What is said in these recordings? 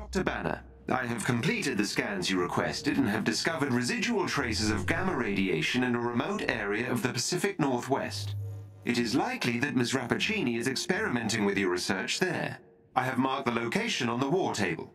Dr. Banner, I have completed the scans you requested and have discovered residual traces of gamma radiation in a remote area of the Pacific Northwest. It is likely that Ms. Rappaccini is experimenting with your research there. I have marked the location on the war table.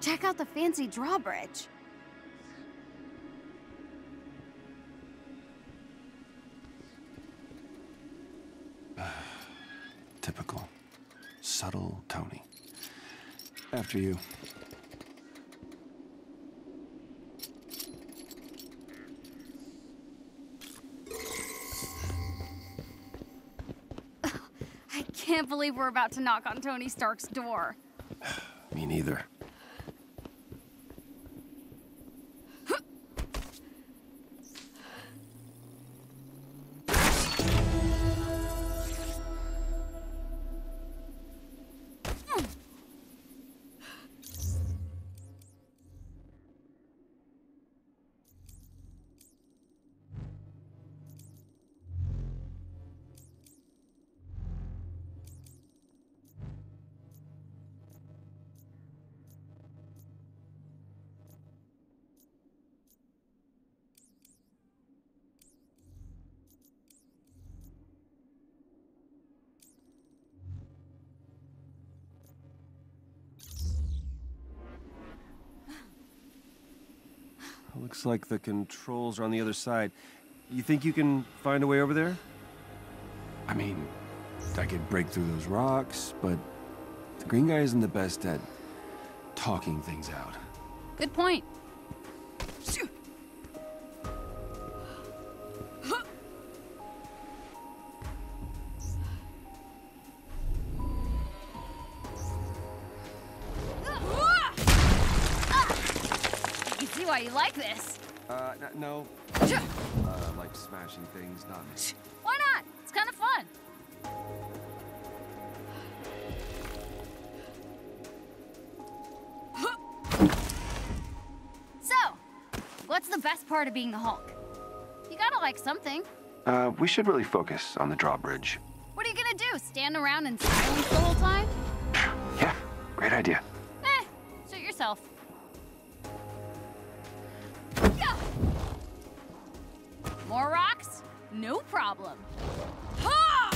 Check out the fancy drawbridge. Typical. Subtle Tony. After you. I can't believe we're about to knock on Tony Stark's door. Me neither. Looks like the controls are on the other side. You think you can find a way over there? I mean, I could break through those rocks, but the green guy isn't the best at talking things out. Good point. No. Like smashing things, not me. Why not? It's kind of fun. So, what's the best part of being the Hulk? You gotta like something. We should really focus on the drawbridge. What are you gonna do? Stand around in silence the whole time? Yeah, great idea. Suit yourself. More rocks? No problem. Ha!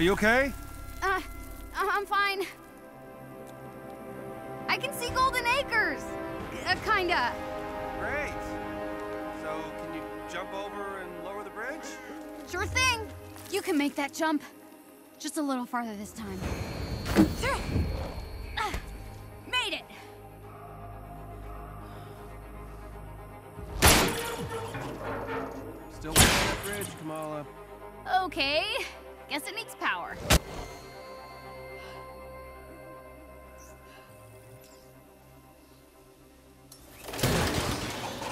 Are you okay? I'm fine. I can see Golden Acres. Kinda. Great. So, can you jump over and lower the bridge? Sure thing. You can make that jump. Just a little farther this time. Made it! Still working that bridge, Kamala. Okay. Guess it needs power.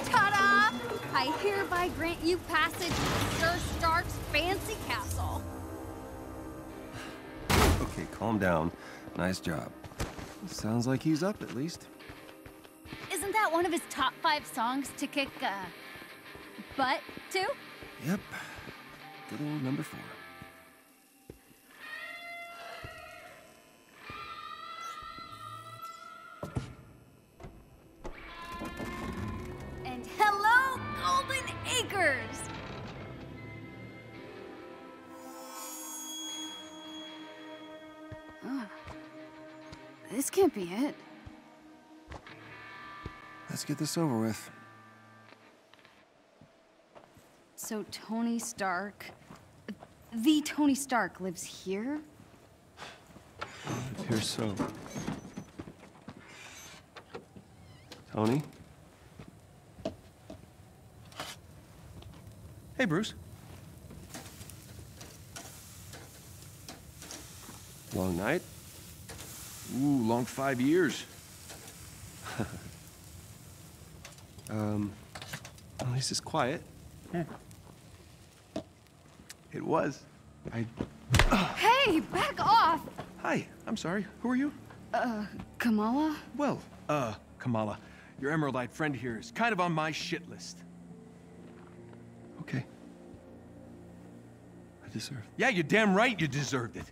Ta-da! I hereby grant you passage to Sir Stark's fancy castle. Okay, calm down. Nice job. Sounds like he's up, at least. Isn't that one of his top 5 songs to kick, butt to? Yep. Good old number 4. And hello, Golden Acres! This can't be it. Let's get this over with. So Tony Stark... The Tony Stark lives here? It appears so. Tony? Hey, Bruce. Long night? Ooh, long 5 years. At least it's quiet. Yeah. It was. Hey, back off! Hi, I'm sorry. Who are you? Kamala? Well, Kamala, your Emeraldite friend here is kind of on my shit list. Okay. I deserve it. Yeah, you're damn right you deserved it.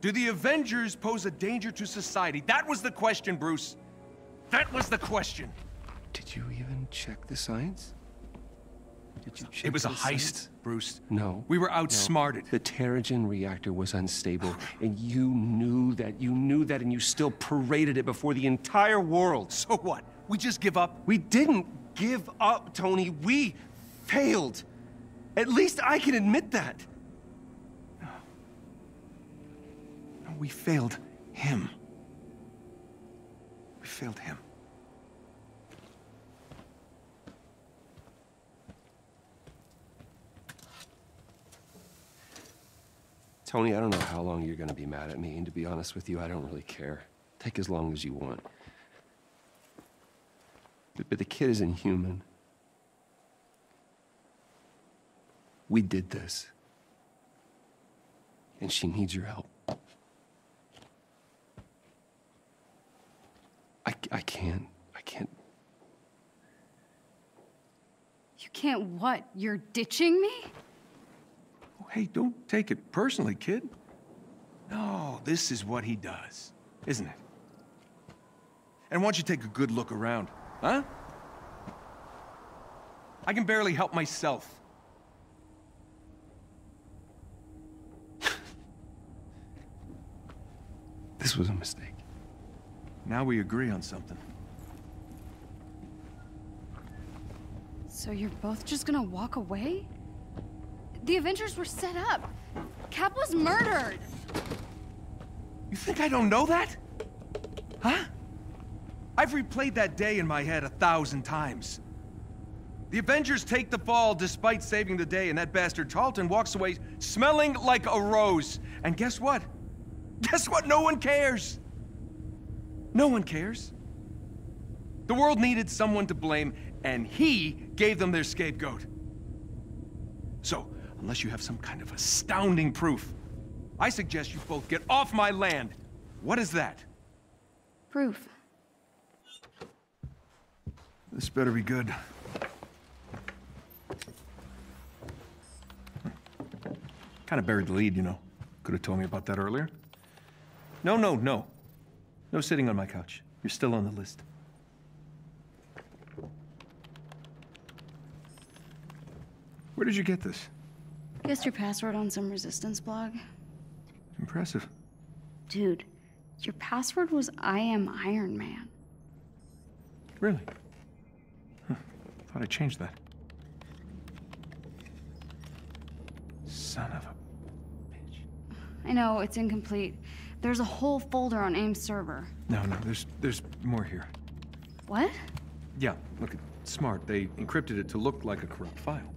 Do the Avengers pose a danger to society? That was the question, Bruce. That was the question. Did you even check the science? Did you check it was the a science? Heist, Bruce. No. We were outsmarted. No. The Terrigen reactor was unstable, and you knew that. You knew that, and you still paraded it before the entire world. So what? We just give up? We didn't give up, Tony. We failed. At least I can admit that. We failed him. We failed him. Tony, I don't know how long you're gonna be mad at me, and to be honest with you, I don't really care. Take as long as you want. But the kid isn't human. We did this. And she needs your help. I can't. You can't what? You're ditching me? Oh, hey, don't take it personally, kid. No, this is what he does, isn't it? And why don't you take a good look around, huh? I can barely help myself. This was a mistake. Now we agree on something. So you're both just gonna walk away? The Avengers were set up. Cap was murdered. You think I don't know that? Huh? I've replayed that day in my head 1,000 times. The Avengers take the fall despite saving the day, and that bastard Tarleton walks away smelling like a rose. And guess what? Guess what? No one cares. No one cares. The world needed someone to blame, and he gave them their scapegoat. So, unless you have some kind of astounding proof, I suggest you both get off my land. What is that? Proof. This better be good. Kind of buried the lead, you know. Could have told me about that earlier. No. No sitting on my couch. You're still on the list. Where did you get this? Guessed your password on some resistance blog. impressive. Dude, your password was I am Iron Man. Really? Huh. Thought I changed that. Son of a bitch. I know, it's incomplete. There's a whole folder on AIM's server. No, there's more here. What? Yeah, look, it's smart. They encrypted it to look like a corrupt file.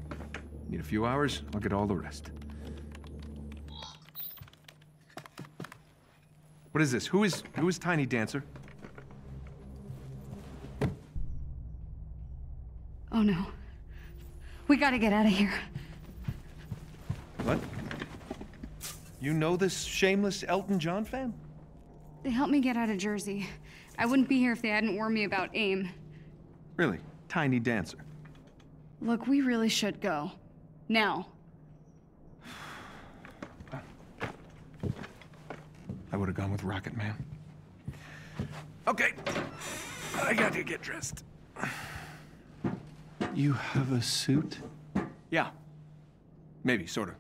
Need a few hours, I'll get all the rest. What is this? Who is Tiny Dancer? Oh no. We gotta get out of here. What? You know this shameless Elton John fan? They helped me get out of Jersey. I wouldn't be here if they hadn't warned me about AIM. Really? Tiny Dancer? Look, we really should go. Now. I would have gone with Rocket Man. Okay. I gotta get dressed. You have a suit? Yeah. Maybe, sort of.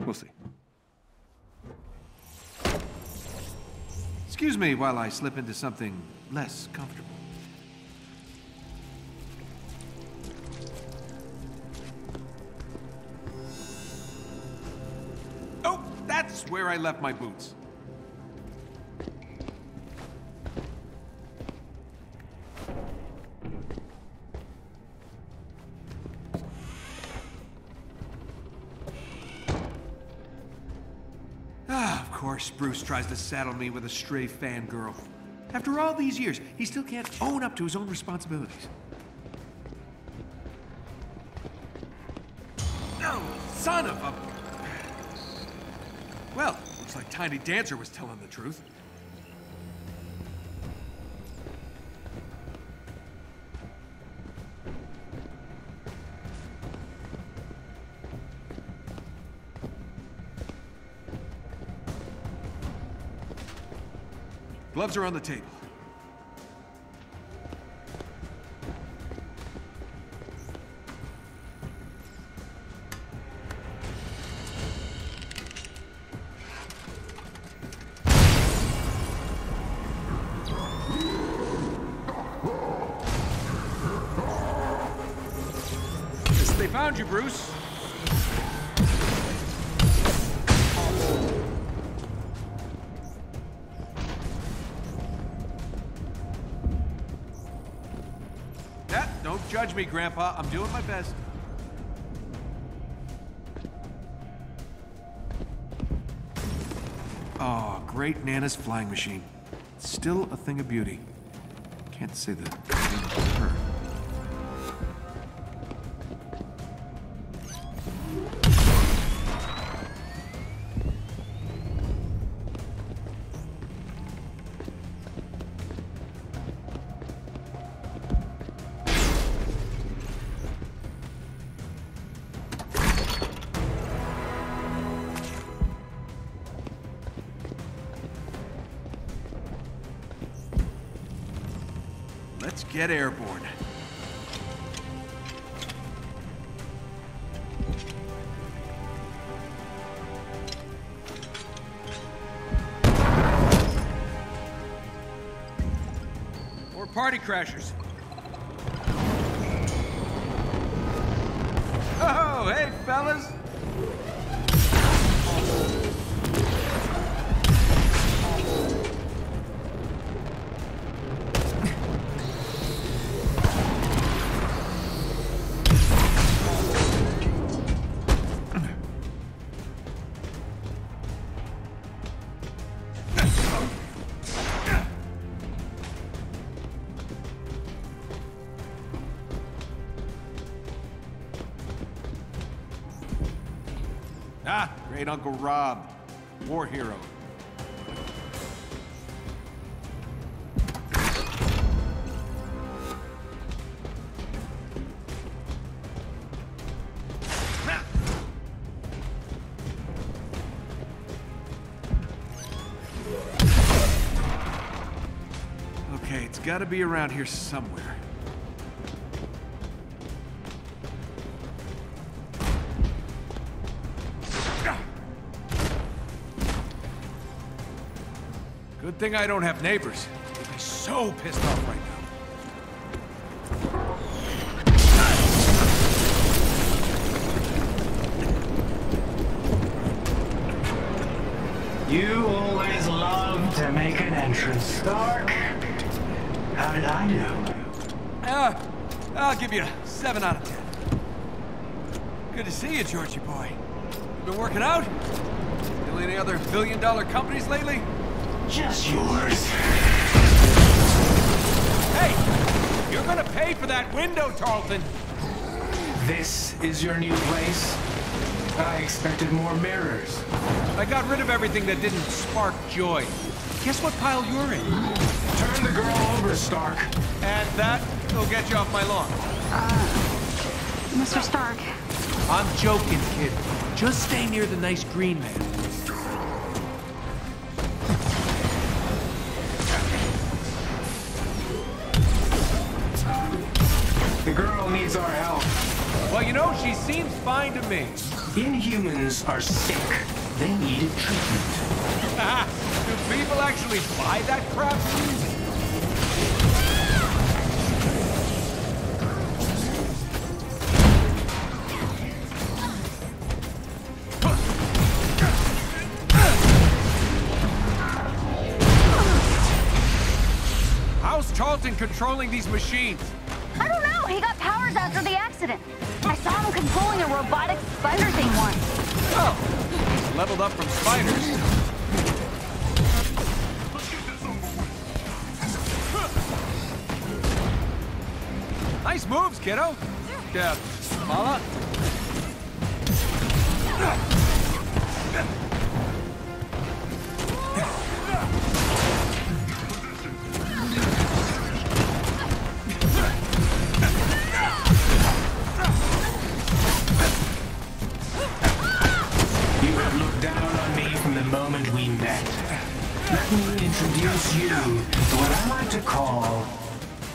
We'll see. Excuse me while I slip into something less comfortable. Oh, that's where I left my boots. Bruce tries to saddle me with a stray fangirl. After all these years, he still can't own up to his own responsibilities. No, son of a... Well, looks like Tiny Dancer was telling the truth. Gloves are on the table. They found you, Bruce. Judge me, Grandpa. I'm doing my best. Oh, great Nana's flying machine. It's still a thing of beauty. Can't say the name of her. Get airborne. More party crashers. Oh, hey, fellas. Uncle Rob, war hero. Okay, it's got to be around here somewhere. Good thing I don't have neighbors. They'd be so pissed off right now. You always love to make an entrance, Stark. How did I do? I'll give you a 7 out of 10. Good to see you, Georgie boy. Been working out? Really any other billion-dollar companies lately? Just yours. Hey, you're gonna pay for that window, Tarleton. This is your new place? I expected more mirrors. I got rid of everything that didn't spark joy. Guess what pile you're in? Turn the girl over, Stark. And that will get you off my lawn. Mr. Stark. I'm joking, kid. Just stay near the nice green man. The girl needs our help. Well, you know, she seems fine to me. Inhumans are sick. They need a treatment. Do people actually buy that crap? How's Tarleton controlling these machines? I don't know. He got powers after the accident. I saw him controlling a robotic spider thing once. Oh, he's leveled up from spiders. Nice moves, kiddo. Yeah, Mala. Introduce you to what I like to call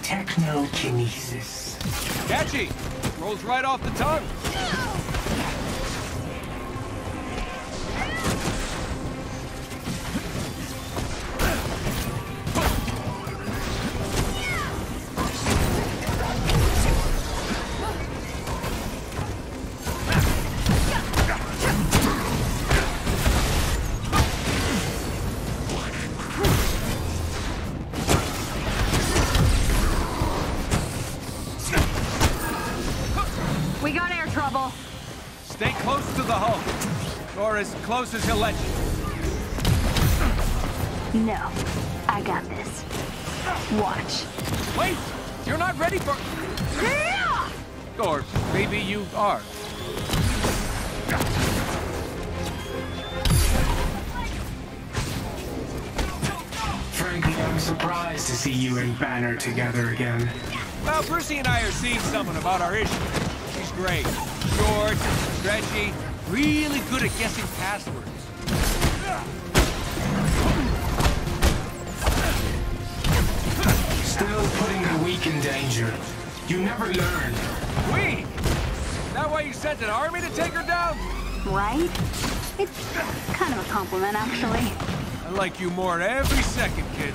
technokinesis. Catchy! Rolls right off the tongue. As close as he'll let you. No, I got this. Watch. Wait, you're not ready for... Yeah! Or maybe you are. Frankly, I'm surprised to see you and Banner together again. Well, Brucey and I are seeing someone about our issue. She's great. George, stretchy. Really good at guessing passwords. Still putting the weak in danger. You never learn. Weak? That why you sent an army to take her down? Right? It's kind of a compliment, actually. I like you more every second, kid.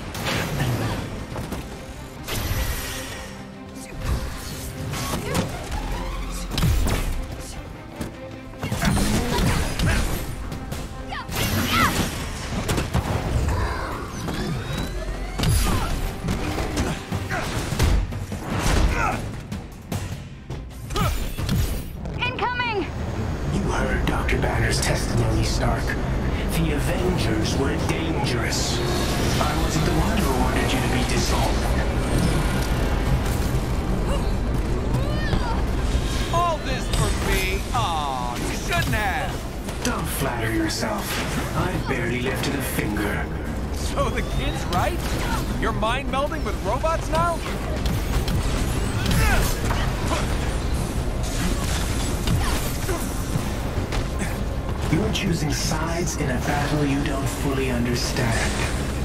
In a battle you don't fully understand.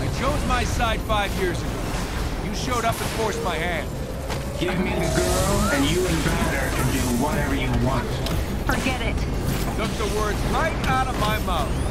I chose my side 5 years ago. You showed up and forced my hand. Give me the girl, and you and Banner can do whatever you want. Forget it. Took the words right out of my mouth.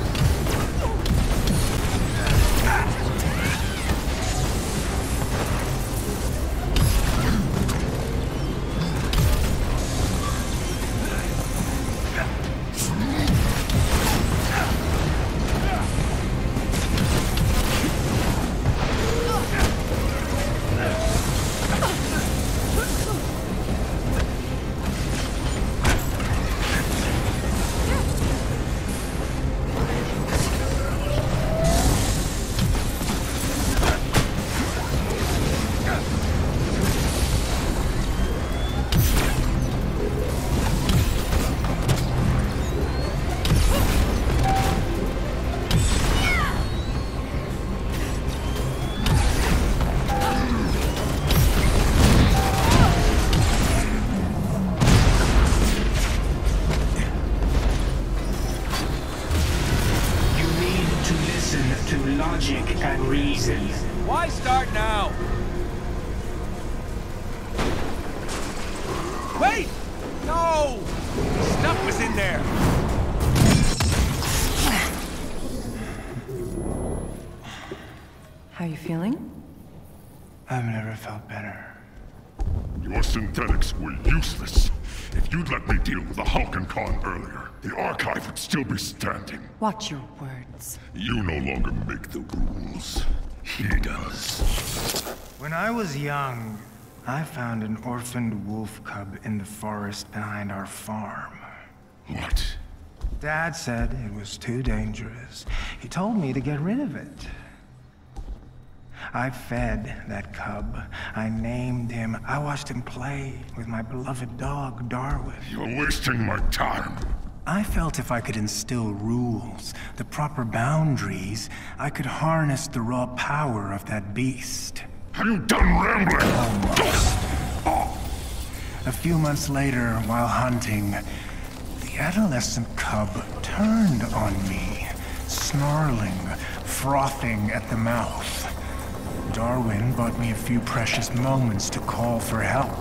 season. Why start now? Wait! No! Stuff was in there! How are you feeling? I've never felt better. Your synthetics were useless. If you'd let me deal with the Hulk and Khan earlier, the Archive would still be standing. Watch your words. You no longer make the rules. He does. When I was young, I found an orphaned wolf cub in the forest behind our farm. What? Dad said it was too dangerous. He told me to get rid of it. I fed that cub. I named him. I watched him play with my beloved dog, Darwin. You're wasting my time. I felt if I could instill rules, the proper boundaries, I could harness the raw power of that beast. Have you done rambling? Almost. A few months later, while hunting, the adolescent cub turned on me, snarling, frothing at the mouth. Darwin bought me a few precious moments to call for help.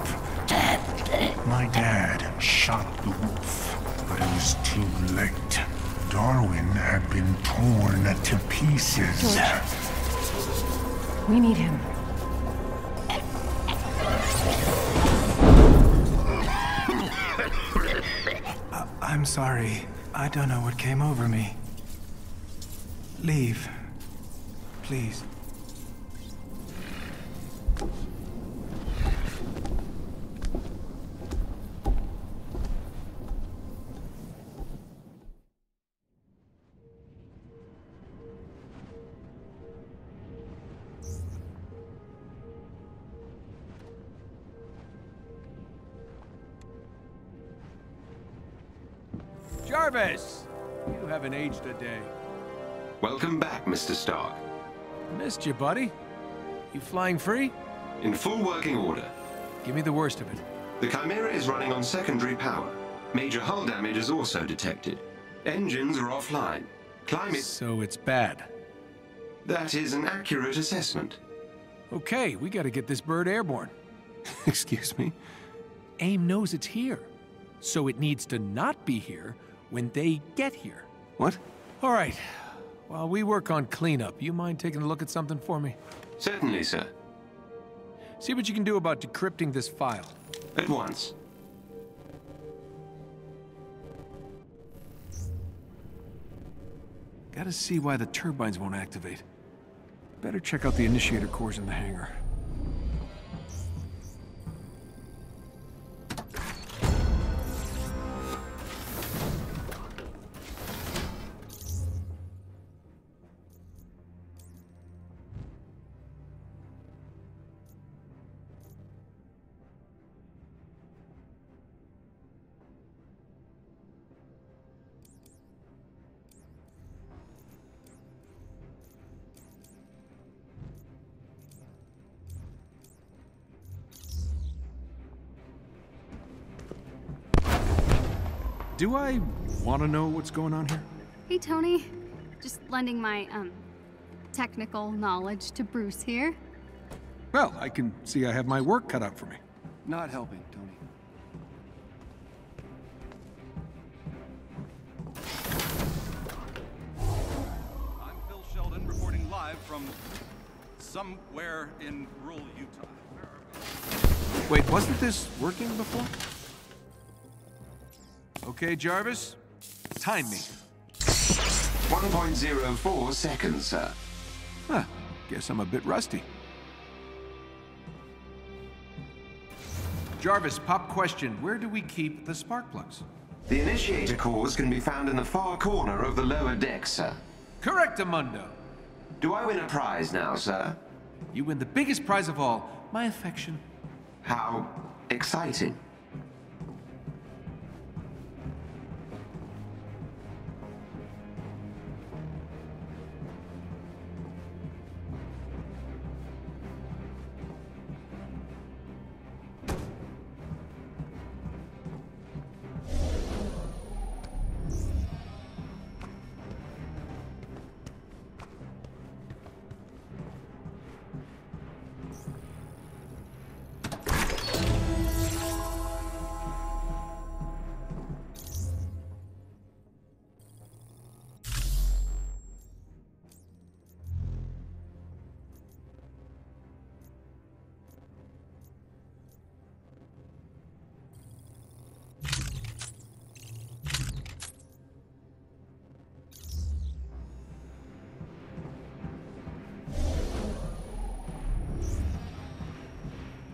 My dad shot the wolf, but it was too late. Darwin had been torn to pieces. George, we need him. I'm sorry. I don't know what came over me. Leave. Please. Jarvis! You haven't aged a day. Welcome back, Mr. Stark. Missed you, buddy. You flying free? In full working order. Give me the worst of it. The Chimera is running on secondary power. Major hull damage is also detected. Engines are offline. Climate... So it's bad. That is an accurate assessment. Okay, we gotta get this bird airborne. Excuse me? AIM knows it's here. So it needs to not be here when they get here. What? All right. While we work on cleanup, you mind taking a look at something for me? Certainly, sir. See what you can do about decrypting this file. At once. Gotta see why the turbines won't activate. Better check out the initiator cores in the hangar. Do I want to know what's going on here? Hey, Tony. Just lending my, technical knowledge to Bruce here. Well, I can see I have my work cut out for me. Not helping, Tony. I'm Phil Sheldon, reporting live from somewhere in rural Utah. Where are we? Wait, wasn't this working before? Okay, Jarvis, time me. 1.04 seconds, sir. Huh, guess I'm a bit rusty. Jarvis, pop question, where do we keep the spark plugs? The initiator cores can be found in the far corner of the lower deck, sir. Correctamundo. Do I win a prize now, sir? You win the biggest prize of all, my affection. How exciting.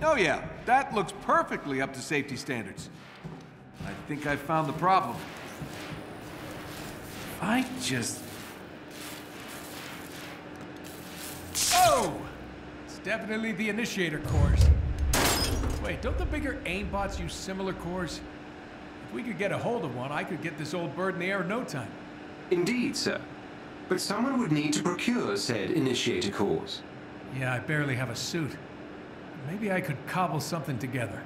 Oh yeah, that looks perfectly up to safety standards. I think I found the problem. I just... Oh! It's definitely the initiator cores. Wait, don't the bigger AIM bots use similar cores? If we could get a hold of one, I could get this old bird in the air in no time. Indeed, sir. But someone would need to procure said initiator cores. Yeah, I barely have a suit. Maybe I could cobble something together.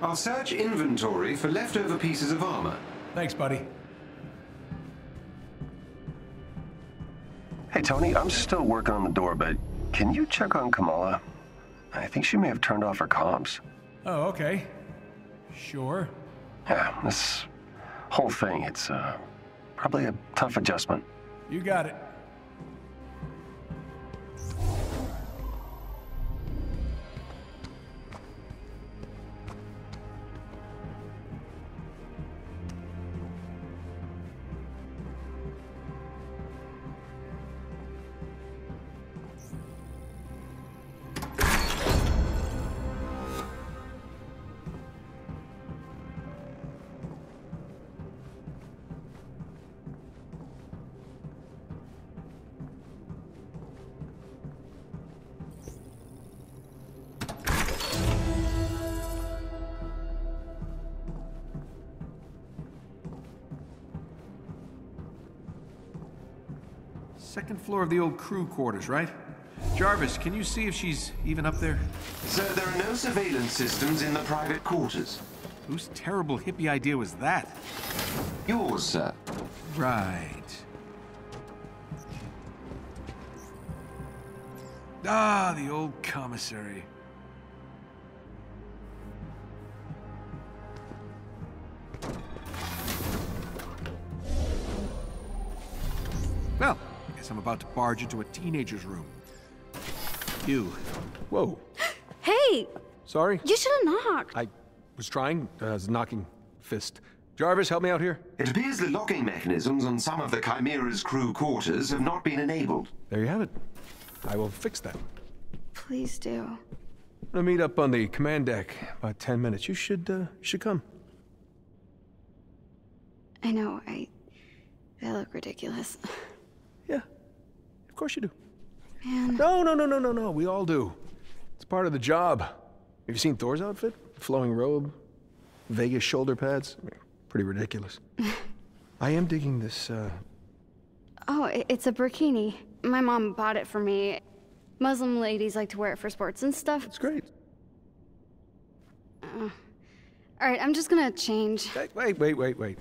I'll search inventory for leftover pieces of armor. Thanks, buddy. Hey, Tony, I'm still working on the door, but can you check on Kamala? I think she may have turned off her comms. Oh, okay. Sure. Yeah, this whole thing, it's probably a tough adjustment. You got it. Second floor of the old crew quarters, right? Jarvis, can you see if she's even up there? Sir, there are no surveillance systems in the private quarters. Whose terrible hippie idea was that? Yours, sir. Right. Ah, the old commissary. Well. I'm about to barge into a teenager's room. You. Whoa. Hey! Sorry? You should have knocked. I was trying. I was knocking fist. Jarvis, help me out here. It appears the locking mechanisms on some of the Chimera's crew quarters have not been enabled. There you have it. I will fix that. Please do. I'm gonna meet up on the command deck about 10 minutes. You should come. I know. I look ridiculous. Yeah. Of course you do. Man. No. We all do. It's part of the job. Have you seen Thor's outfit? Flowing robe, Vegas shoulder pads. I mean, pretty ridiculous. I am digging this, Oh, it's a burkini. My mom bought it for me. Muslim ladies like to wear it for sports and stuff. It's great. All right, I'm just gonna change. Wait. The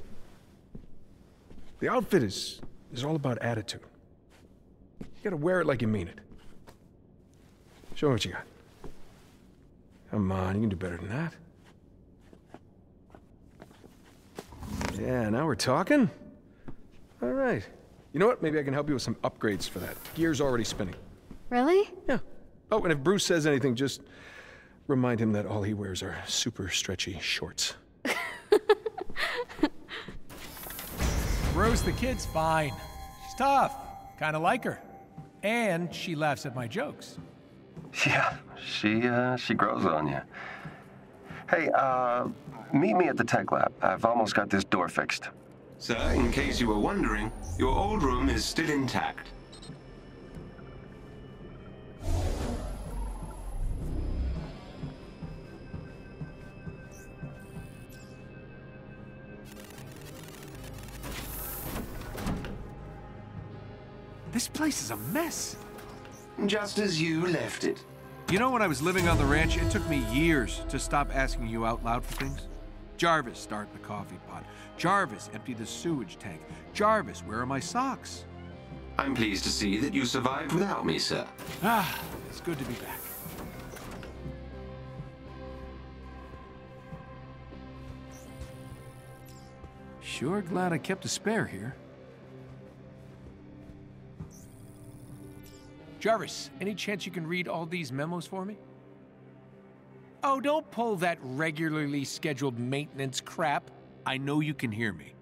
outfit is all about attitude. You gotta wear it like you mean it. Show me what you got. Come on, you can do better than that. Yeah, now we're talking. All right. You know what? Maybe I can help you with some upgrades for that. Gear's already spinning. Really? Yeah. Oh, and if Bruce says anything, just remind him that all he wears are super stretchy shorts. Bruce, the kid's fine. She's tough. Kinda like her. And she laughs at my jokes. Yeah, she grows on you. Hey, meet me at the tech lab. I've almost got this door fixed. Sir, in case you were wondering, your old room is still intact. This place is a mess. Just as you left it. You know, when I was living on the ranch, it took me years to stop asking you out loud for things. Jarvis, start the coffee pot. Jarvis, empty the sewage tank. Jarvis, where are my socks? I'm pleased to see that you survived without me, sir. Ah, it's good to be back. Sure glad I kept a spare here. Jarvis, any chance you can read all these memos for me? Oh, don't pull that regularly scheduled maintenance crap. I know you can hear me.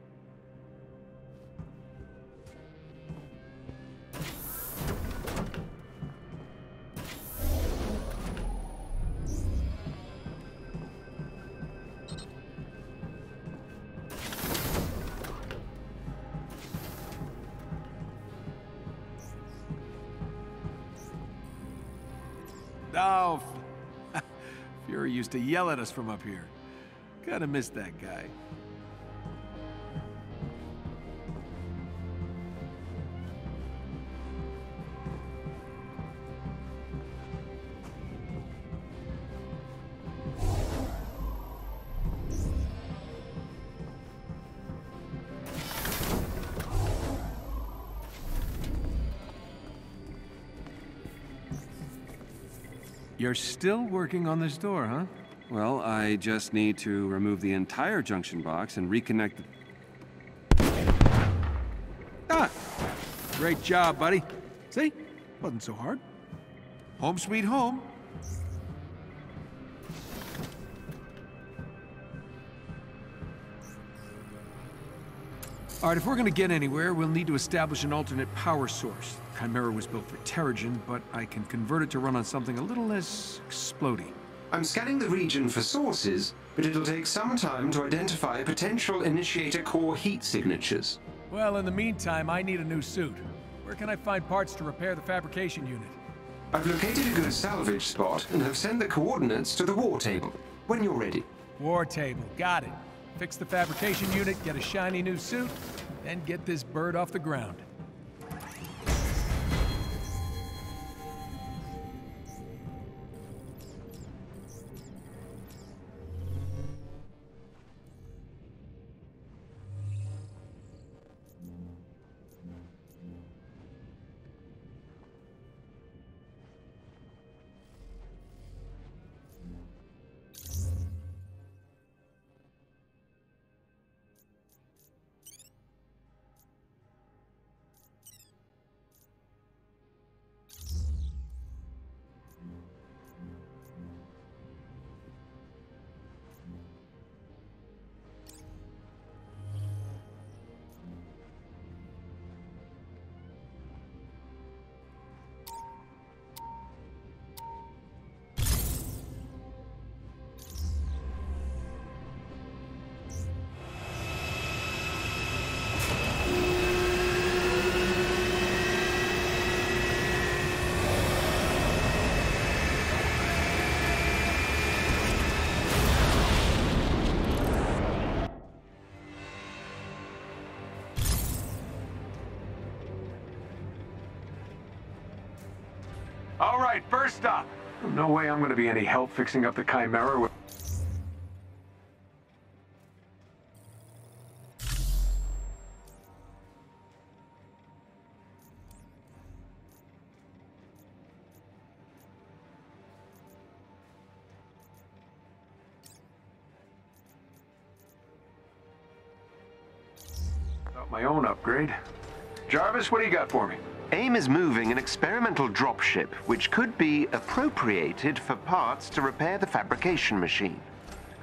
used to yell at us from up here. Kinda missed that guy. You're still working on this door, huh? Well, I just need to remove the entire junction box and reconnect the... Ah! Great job, buddy. See? Wasn't so hard. Home sweet home. All right, if we're gonna get anywhere, we'll need to establish an alternate power source. Chimera was built for Terrigen, but I can convert it to run on something a little less explodey. I'm scanning the region for sources, but it'll take some time to identify potential initiator core heat signatures. Well, in the meantime, I need a new suit. Where can I find parts to repair the fabrication unit? I've located a good salvage spot and have sent the coordinates to the war table. When you're ready. War table, got it. Fix the fabrication unit, get a shiny new suit, and get this bird off the ground. First up! No way I'm gonna be any help fixing up the Chimera with... About my own upgrade. Jarvis, what do you got for me? AIM is moving an experimental dropship, which could be appropriated for parts to repair the fabrication machine.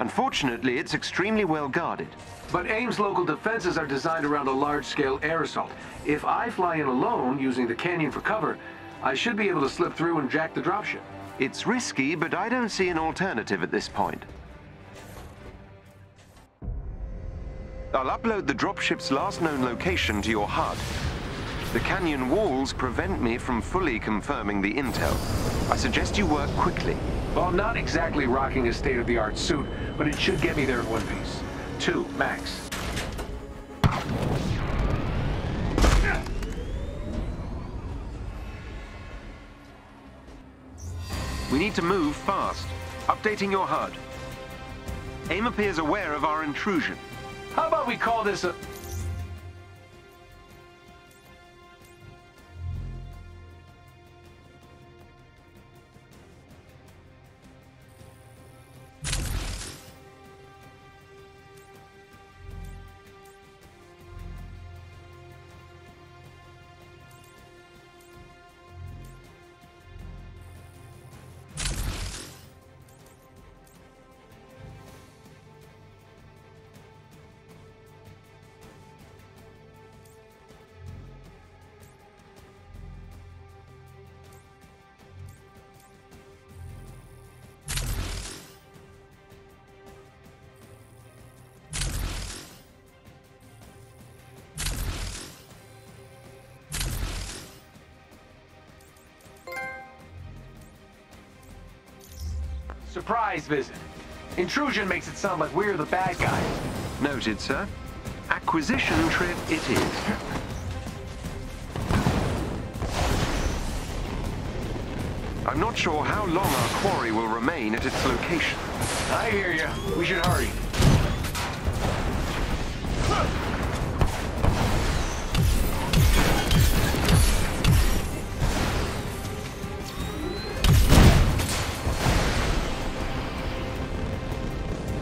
Unfortunately, it's extremely well guarded. But AIM's local defenses are designed around a large-scale air assault. If I fly in alone, using the canyon for cover, I should be able to slip through and jack the dropship. It's risky, but I don't see an alternative at this point. I'll upload the dropship's last known location to your HUD. The canyon walls prevent me from fully confirming the intel. I suggest you work quickly. Well, I'm not exactly rocking a state-of-the-art suit, but it should get me there in one piece. 2, max. We need to move fast. Updating your HUD. AIM appears aware of our intrusion. How about we call this a... Surprise visit. Intrusion makes it sound like we're the bad guys. Noted, sir. Acquisition trip it is. I'm not sure how long our quarry will remain at its location. I hear you. We should hurry.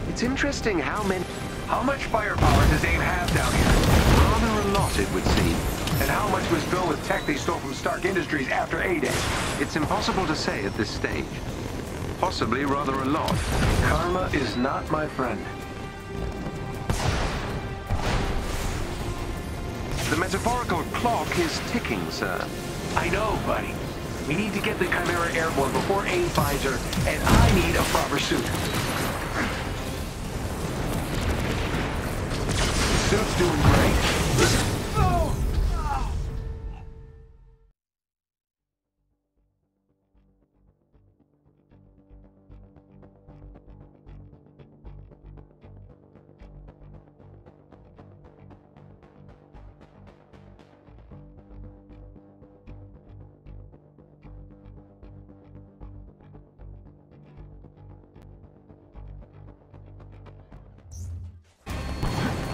It's interesting how many... How much firepower does AIM have down here? Rather a lot, it would seem. And how much was built with tech they stole from Stark Industries after A-Day? It's impossible to say at this stage. Possibly rather a lot. Karma is not my friend. The metaphorical clock is ticking, sir. I know, buddy. We need to get the Chimera airborne before AIM finds her, and I need a proper suit. Suit's doing great. Oh.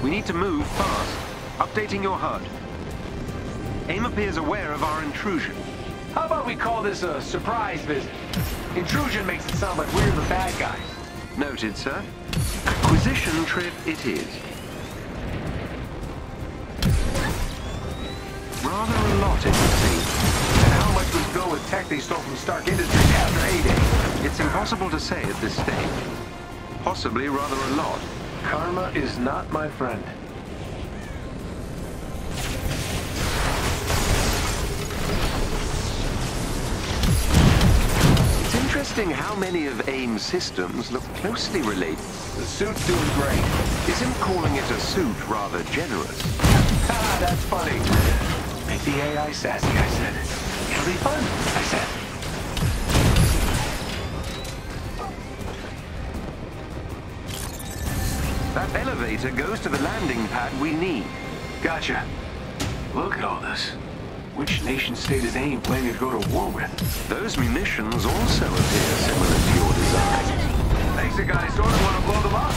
We need to move fast. Updating your HUD. AIM appears aware of our intrusion. How about we call this a surprise visit? Intrusion makes it sound like we're the bad guys. Noted, sir. Acquisition trip it is. Rather a lot, it would seem. And how much was built with tech they stole from Stark Industries after A-Day? It's impossible to say at this stage. Possibly rather a lot. Karma is not my friend. It's interesting how many of AIM's systems look closely related. The suit's doing great. Isn't calling it a suit rather generous? Ah, that's funny. Make the AI sassy, I said. It'll be fun, I said. That elevator goes to the landing pad we need. Gotcha. Look at all this. Which nation-state is AIM planning to go to war with? Those munitions also appear similar to your design. Thanks, the guy sort of want to blow them up.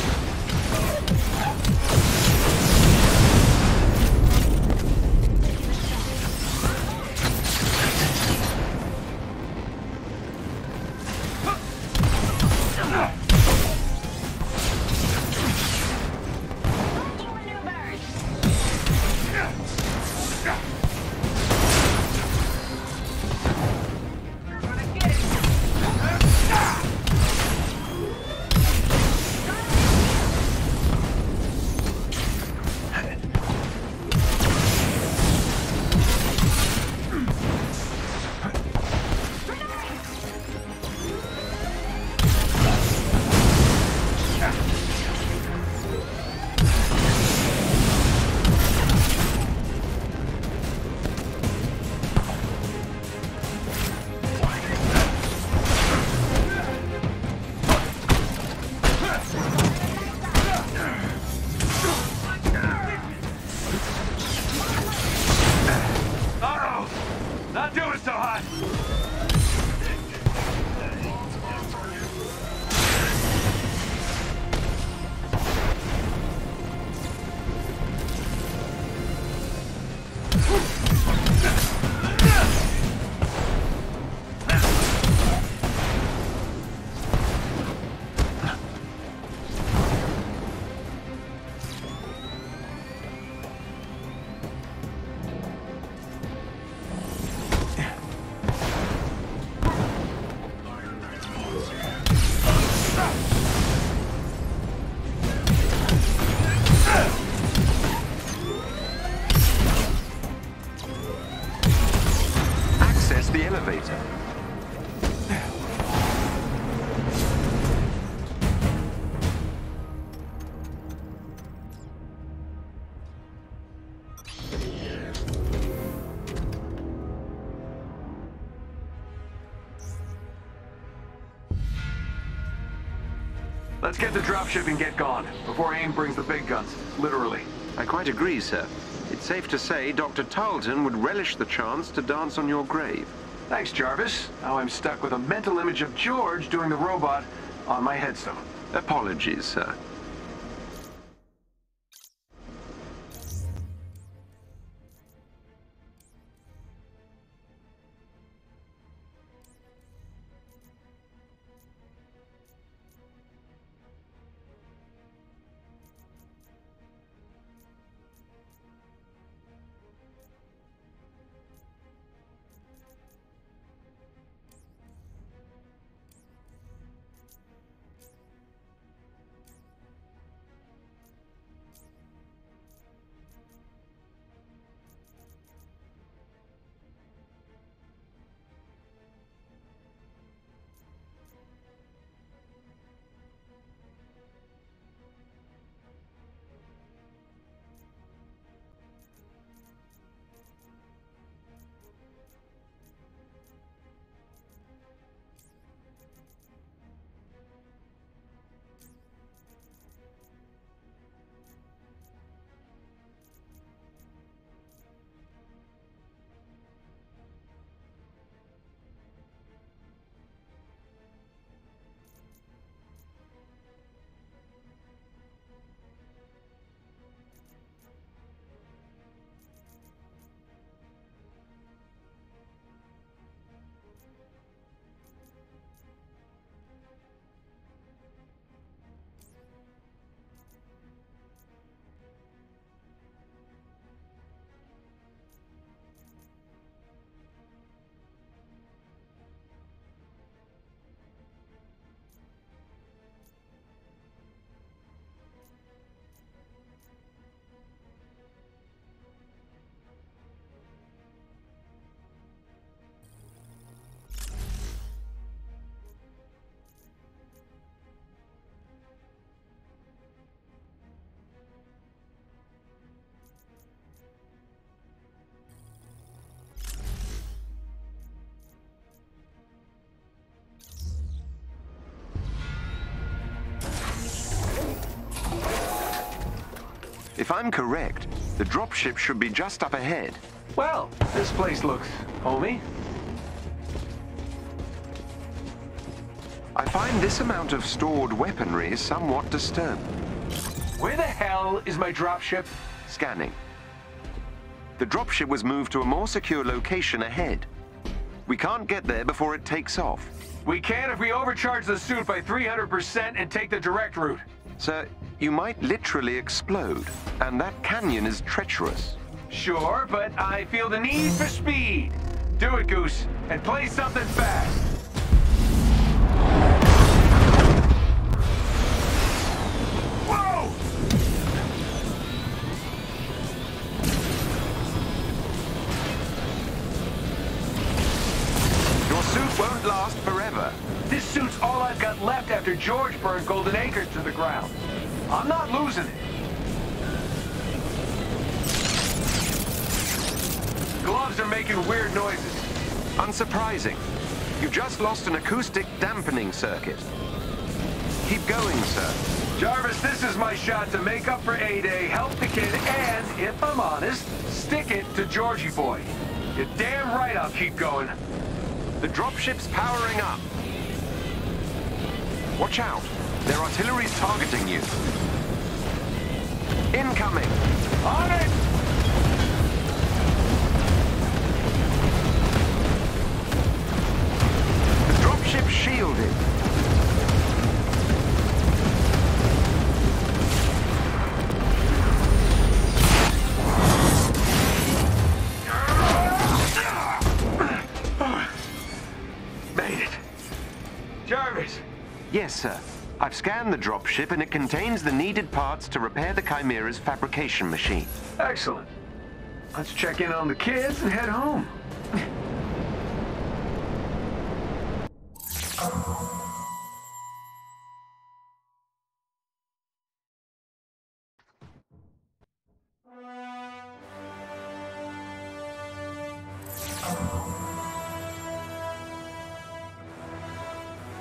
Let's get the dropship and get gone, before AIM brings the big guns, literally. I quite agree, sir. It's safe to say Dr. Tarleton would relish the chance to dance on your grave. Thanks, Jarvis. Now I'm stuck with a mental image of George doing the robot on my headstone. Apologies, sir. If I'm correct, the dropship should be just up ahead. Well, this place looks homey. I find this amount of stored weaponry somewhat disturbing. Where the hell is my dropship? Scanning. The dropship was moved to a more secure location ahead. We can't get there before it takes off. We can if we overcharge the suit by 300% and take the direct route. Sir, you might literally explode, and that canyon is treacherous. Sure, but I feel the need for speed. Do it, Goose, and play something fast. Whoa! Your suit won't last forever. This suit's all I've got left after George burned Golden Acres to the ground. I'm not losing it. Gloves are making weird noises. Unsurprising. You just lost an acoustic dampening circuit. Keep going, sir. Jarvis, this is my shot to make up for A-Day, help the kid, and, if I'm honest, stick it to Georgie boy. You're damn right I'll keep going. The dropship's powering up. Watch out. Their artillery's targeting you. Incoming! On it! The dropship shielded. Made it. Jarvis! Yes, sir. I've scanned the dropship, and it contains the needed parts to repair the Chimera's fabrication machine. Excellent. Let's check in on the kids and head home.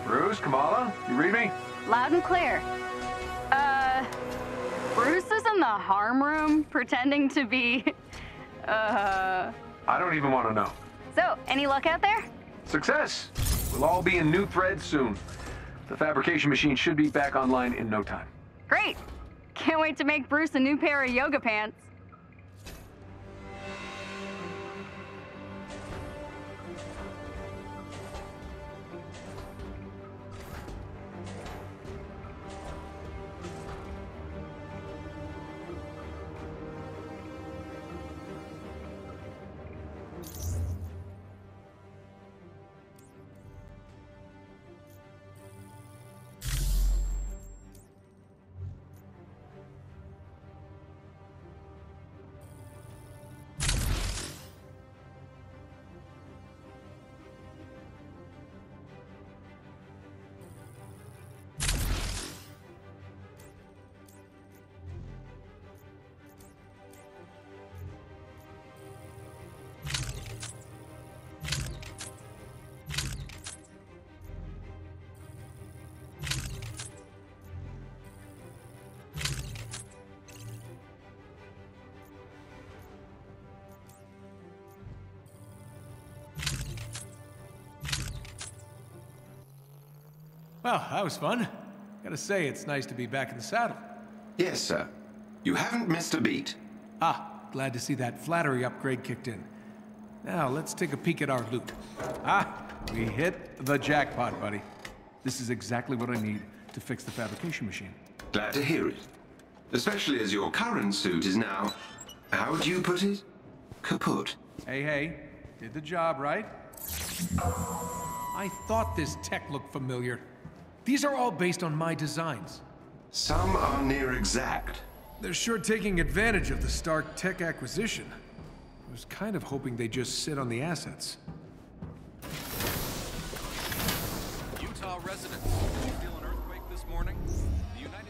Bruce, Kamala, you read me? Loud and clear. the harm room pretending to be, I don't even want to know. So, any luck out there? Success! We'll all be in new threads soon. The fabrication machine should be back online in no time. Great! Can't wait to make Bruce a new pair of yoga pants. Well, that was fun. Gotta say, it's nice to be back in the saddle. Yes, sir. You haven't missed a beat. Ah, glad to see that flattery upgrade kicked in. Now, let's take a peek at our loot. Ah, we hit the jackpot, buddy. This is exactly what I need to fix the fabrication machine. Glad to hear it. Especially as your current suit is now... How would you put it? Kaput. Hey, did the job, right? I thought this tech looked familiar. These are all based on my designs. Some are near exact. They're sure taking advantage of the Stark tech acquisition. I was kind of hoping they'd just sit on the assets. Utah residents, did you feel an earthquake this morning? The United States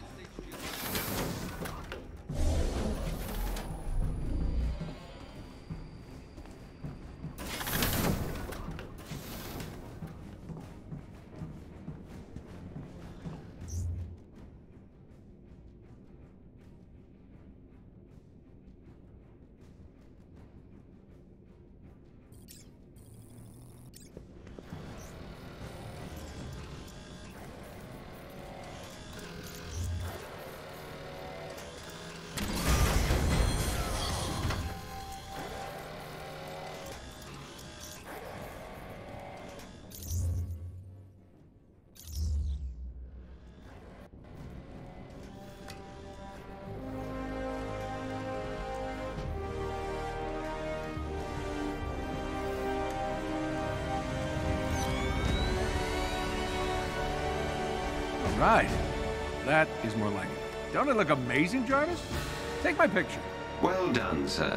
Right. That is more like it. Don't it look amazing, Jarvis? Take my picture. Well done, sir.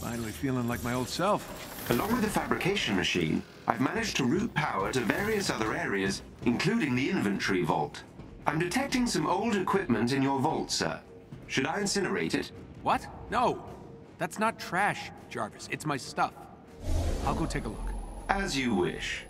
Finally feeling like my old self. Along with the fabrication machine, I've managed to route power to various other areas, including the inventory vault. I'm detecting some old equipment in your vault, sir. Should I incinerate it? What? No! That's not trash, Jarvis. It's my stuff. I'll go take a look. As you wish.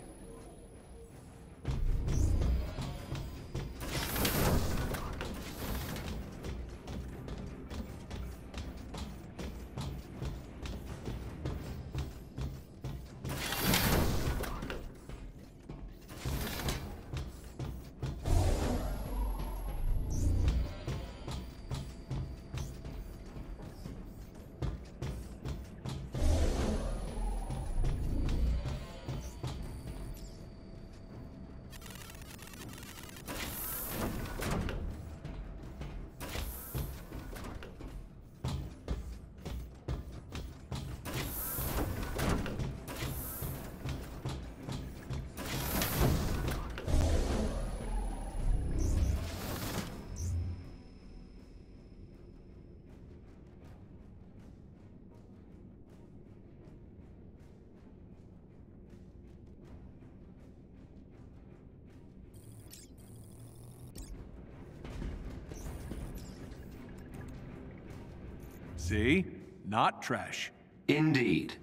See? Not trash. Indeed.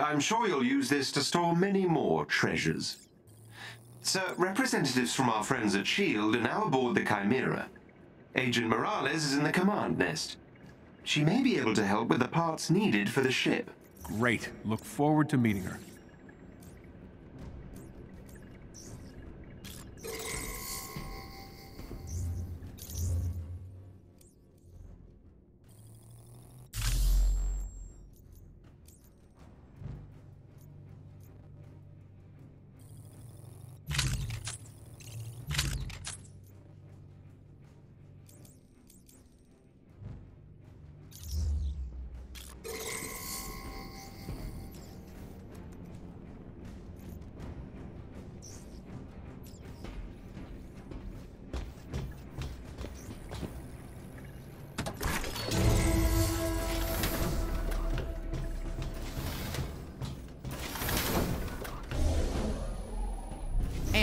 I'm sure you'll use this to store many more treasures. Sir, representatives from our friends at S.H.I.E.L.D. are now aboard the Chimera. Agent Morales is in the command nest. She may be able to help with the parts needed for the ship. Great. Look forward to meeting her.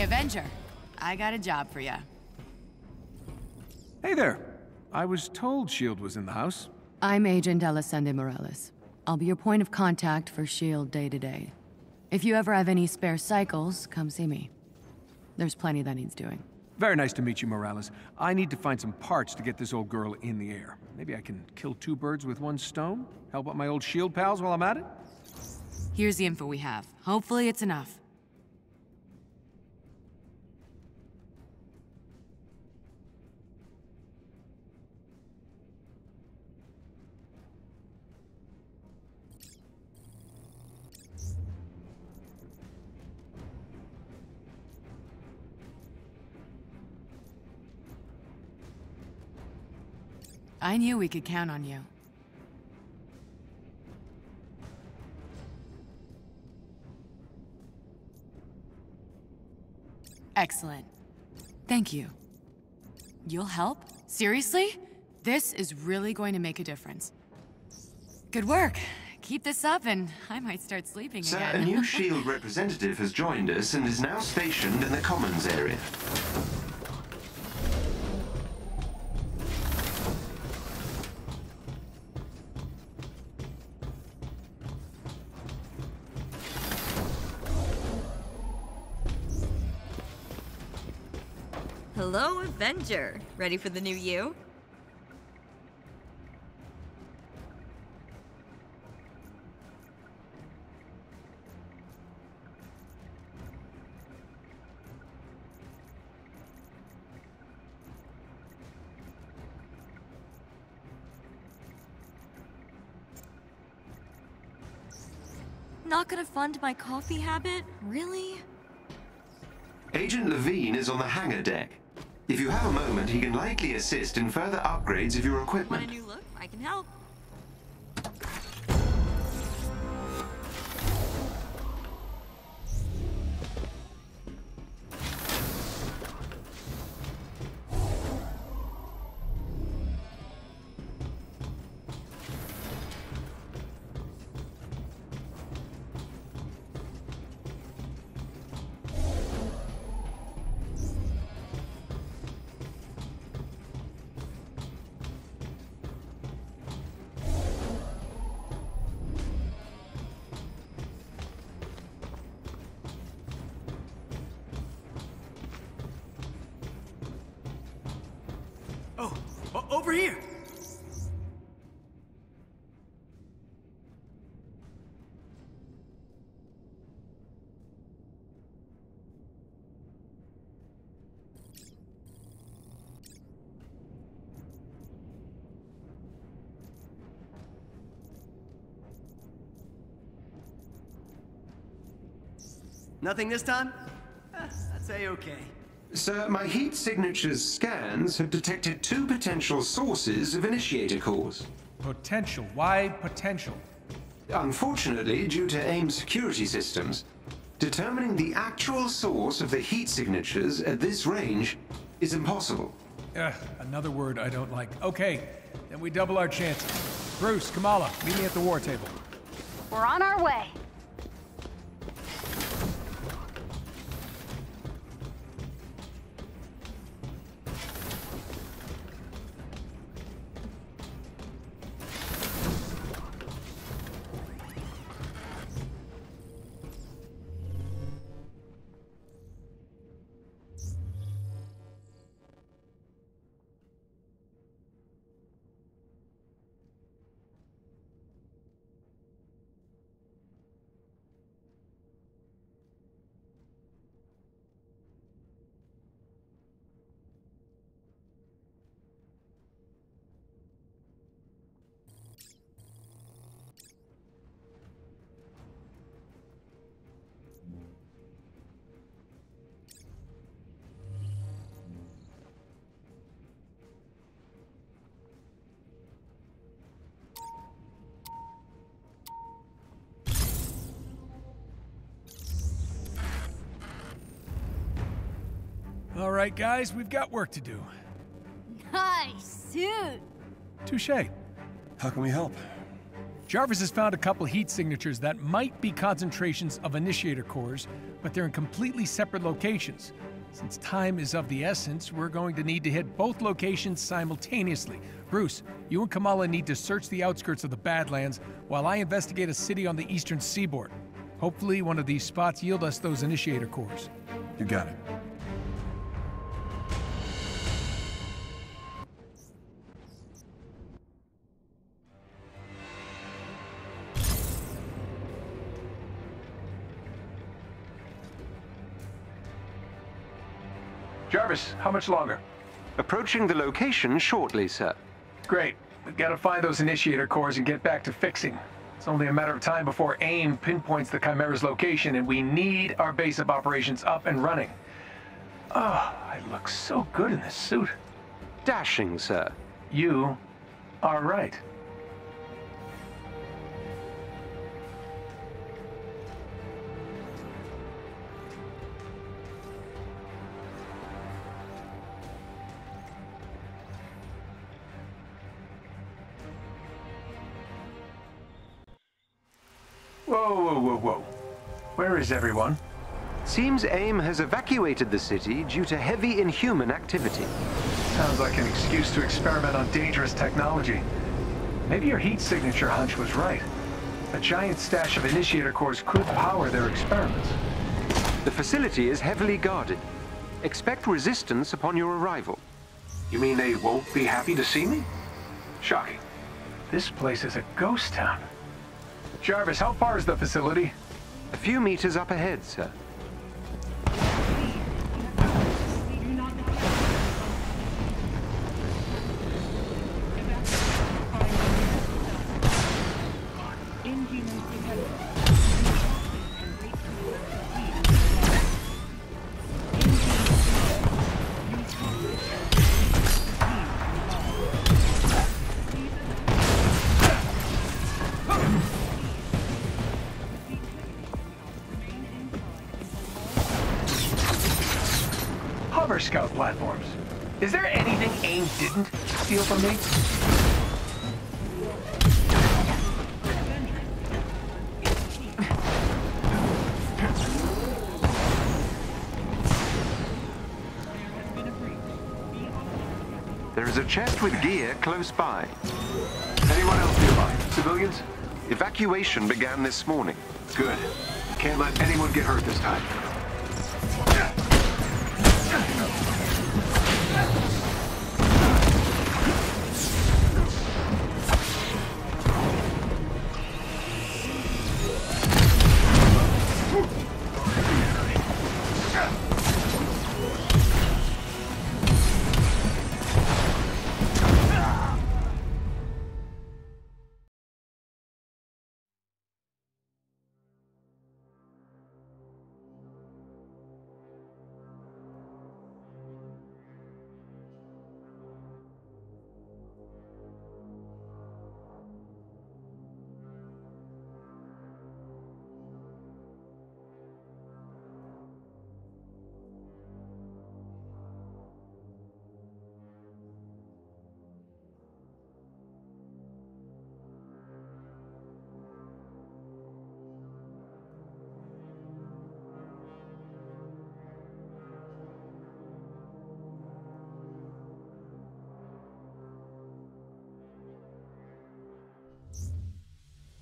Avenger, I got a job for ya. Hey there. I was told S.H.I.E.L.D. was in the house. I'm Agent Alessandra Morales. I'll be your point of contact for S.H.I.E.L.D. day to day. If you ever have any spare cycles, come see me. There's plenty that needs doing. Very nice to meet you, Morales. I need to find some parts to get this old girl in the air. Maybe I can kill two birds with one stone? Help out my old S.H.I.E.L.D. pals while I'm at it? Here's the info we have. Hopefully it's enough. I knew we could count on you. Excellent. Thank you. You'll help? Seriously? This is really going to make a difference. Good work. Keep this up and I might start sleeping again. Sir, a new S.H.I.E.L.D. representative has joined us and is now stationed in the Commons area. Hello, Avenger. Ready for the new you? Not gonna fund my coffee habit? Really? Agent Levine is on the hangar deck. If you have a moment, he can likely assist in further upgrades of your equipment. Want a new look? I can help. Over here! Nothing this time? I'd say okay. Sir, my heat signatures scans have detected two potential sources of initiator cores. Potential? Why potential? Unfortunately, due to AIM security systems, determining the actual source of the heat signatures at this range is impossible. Ugh, another word I don't like. Okay, then we double our chances. Bruce, Kamala, meet me at the war table. We're on our way. All right, guys, we've got work to do. Nice suit. Touché. How can we help? Jarvis has found a couple heat signatures that might be concentrations of initiator cores, but they're in completely separate locations. Since time is of the essence, we're going to need to hit both locations simultaneously. Bruce, you and Kamala need to search the outskirts of the Badlands while I investigate a city on the eastern seaboard. Hopefully, one of these spots yield us those initiator cores. You got it. Jarvis, how much longer? Approaching the location shortly, sir. Great. We've got to find those initiator cores and get back to fixing. It's only a matter of time before AIM pinpoints the Chimera's location, and we need our base of operations up and running. Oh, I look so good in this suit. Dashing, sir. You are right. Whoa. Where is everyone? Seems AIM has evacuated the city due to heavy inhuman activity. Sounds like an excuse to experiment on dangerous technology. Maybe your heat signature hunch was right. A giant stash of initiator cores could power their experiments. The facility is heavily guarded. Expect resistance upon your arrival. You mean they won't be happy to see me? Shocking. This place is a ghost town. Jarvis, how far is the facility? A few meters up ahead, sir. Scout platforms. Is there anything AIM didn't steal from me? There is a chest with gear close by. Anyone else nearby? Civilians? Evacuation began this morning. Good. Can't let anyone get hurt this time.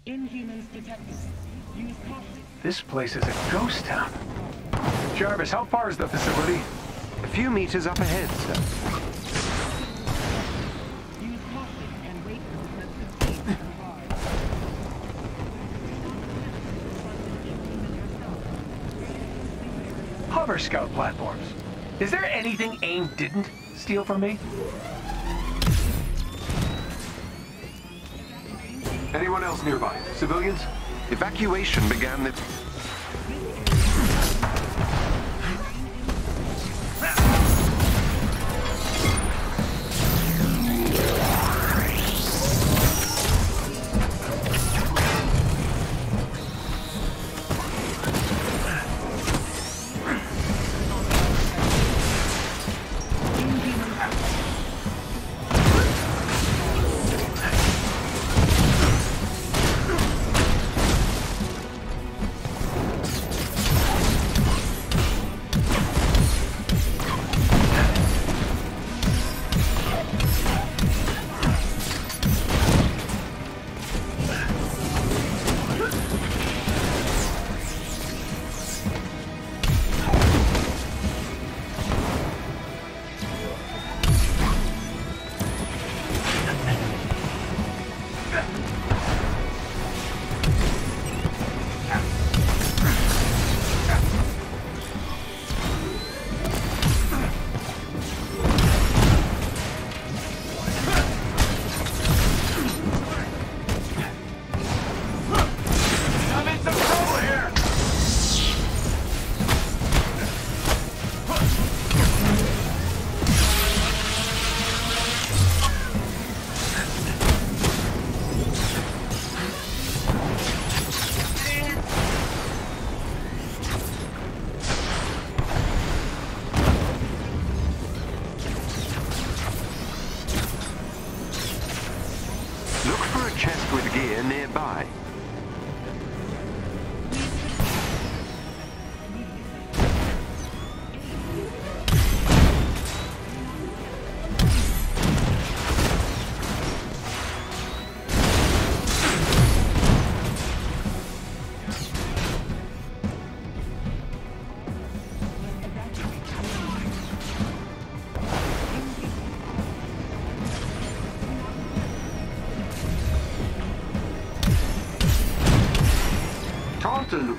Inhumans detected. Use caution. This place is a ghost town. Jarvis, how far is the facility? A few meters up ahead, sir. Use caution and wait for the rest of the Hover Scout platforms. Is there anything AIM didn't steal from me? Anyone else nearby? Civilians? Evacuation began this... somewhere nearby.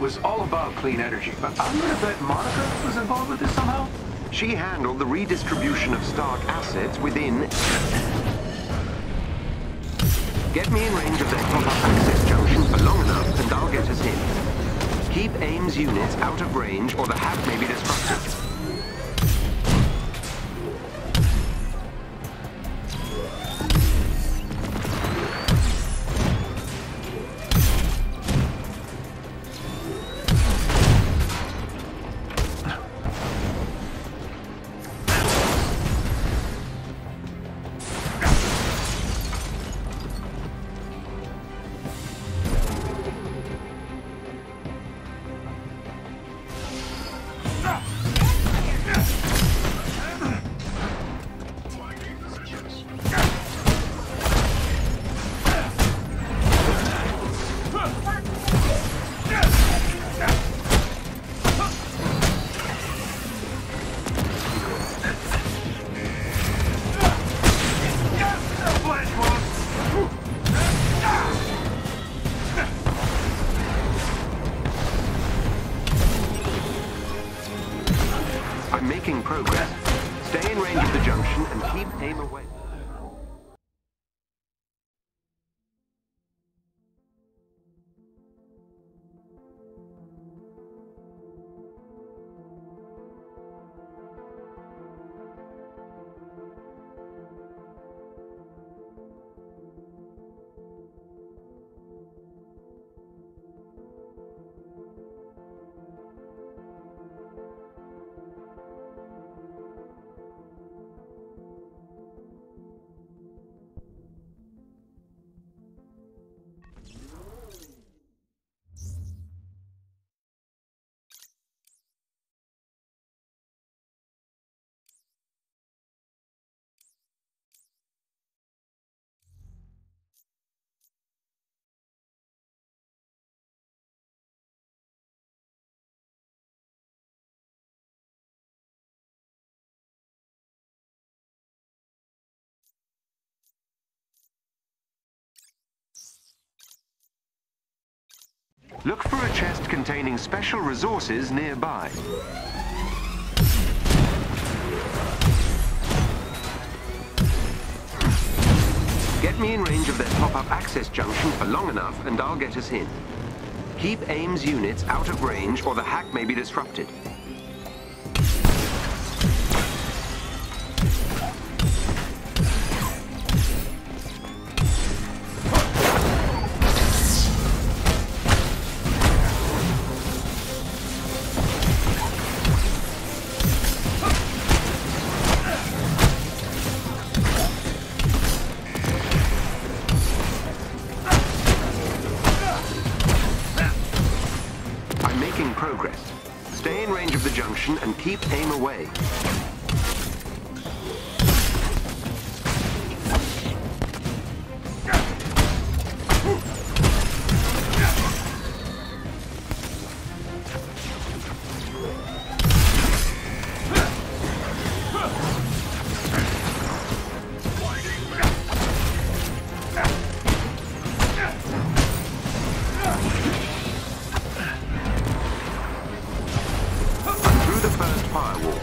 Was all about clean energy, but I'm gonna bet Monica was involved with this somehow. She handled the redistribution of Stark assets within... Get me in range of their proper access junction for long enough and I'll get us in. Keep AIM's units out of range or the hack may be destructive. Look for a chest containing special resources nearby. Get me in range of their pop-up access junction for long enough and I'll get us in. Keep AIM's units out of range or the hack may be disrupted. Keep AIM away. Firewall.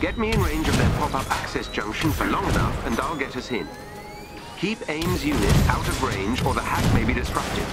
Get me in range of their pop-up access junction for long enough and I'll get us in. Keep AIM's unit out of range or the hack may be disrupted.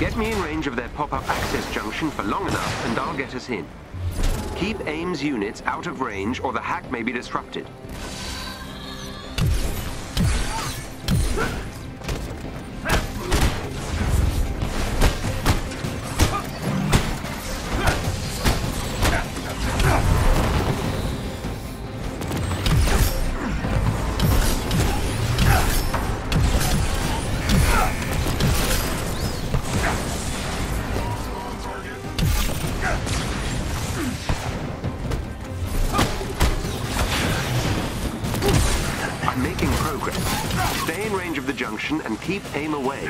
Get me in range of their pop-up access junction for long enough and I'll get us in. Keep AIM's units out of range or the hack may be disrupted. Maintain range of the junction and keep AIM away.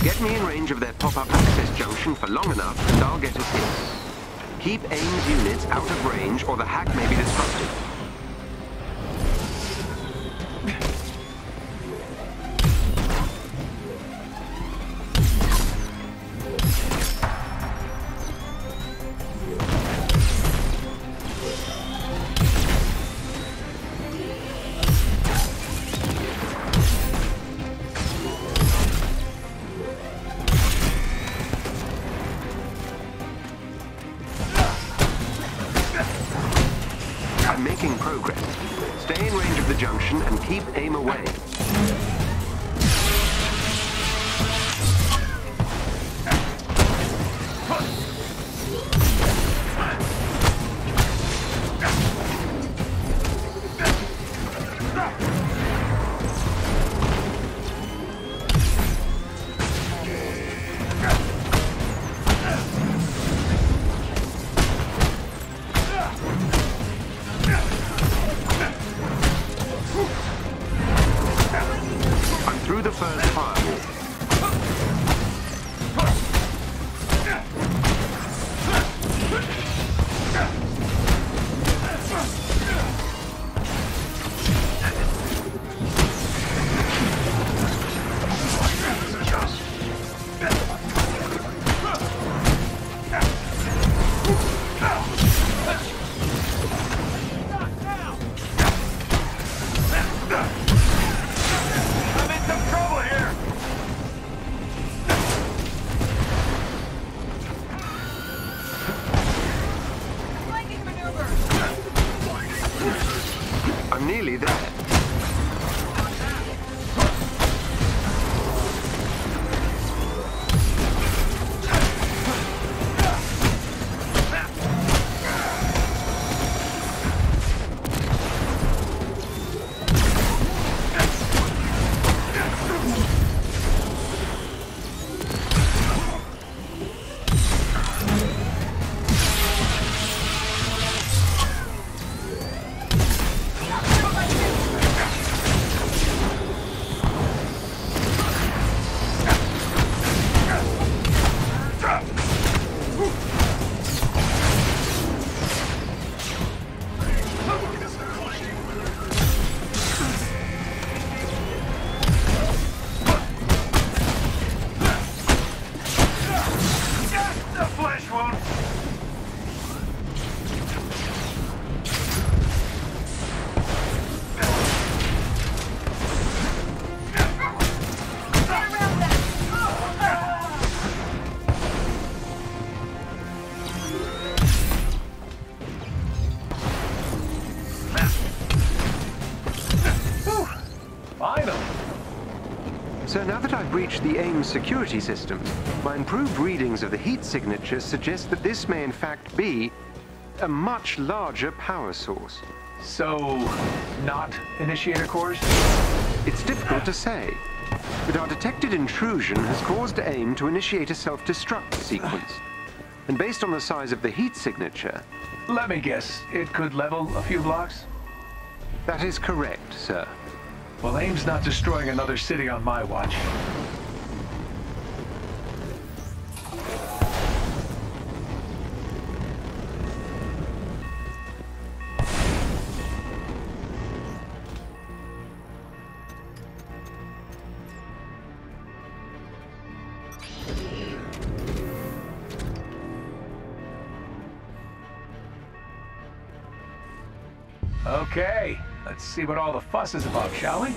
Get me in range of their pop-up access junction for long enough and I'll get us in. Keep AIM's units out of range or the hack may be disrupted. had breached the AIM security system. My improved readings of the heat signature suggest that this may in fact be a much larger power source. So, not initiator cores? It's difficult to say, but our detected intrusion has caused AIM to initiate a self-destruct sequence. And based on the size of the heat signature... Let me guess, it could level a few blocks? That is correct, sir. Well, AIM's not destroying another city on my watch. Okay, let's see what all the fuss is about, shall we?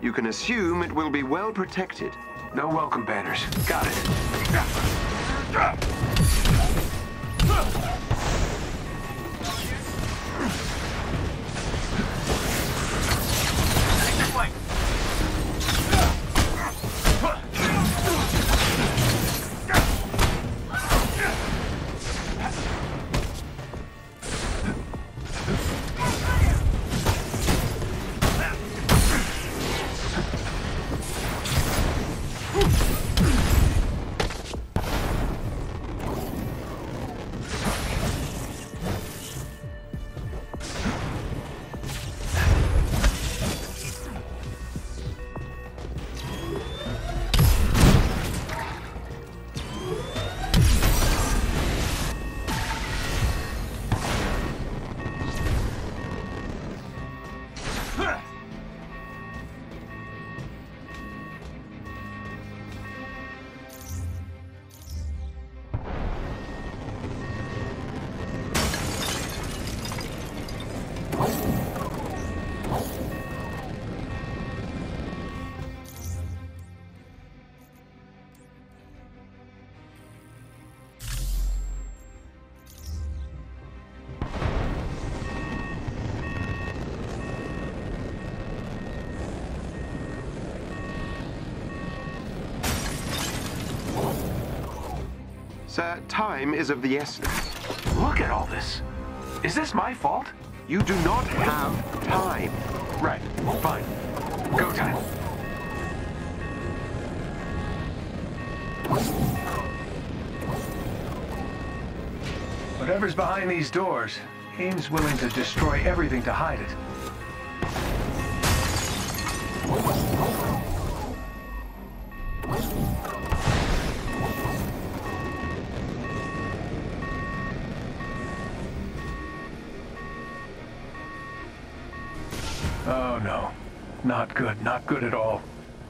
You can assume it will be well protected. No welcome banners. Got it. Sir, time is of the essence. Look at all this. Is this my fault? You do not have time. Right. Fine. Go time. Whatever's behind these doors, AIM's willing to destroy everything to hide it. Not good, not good at all.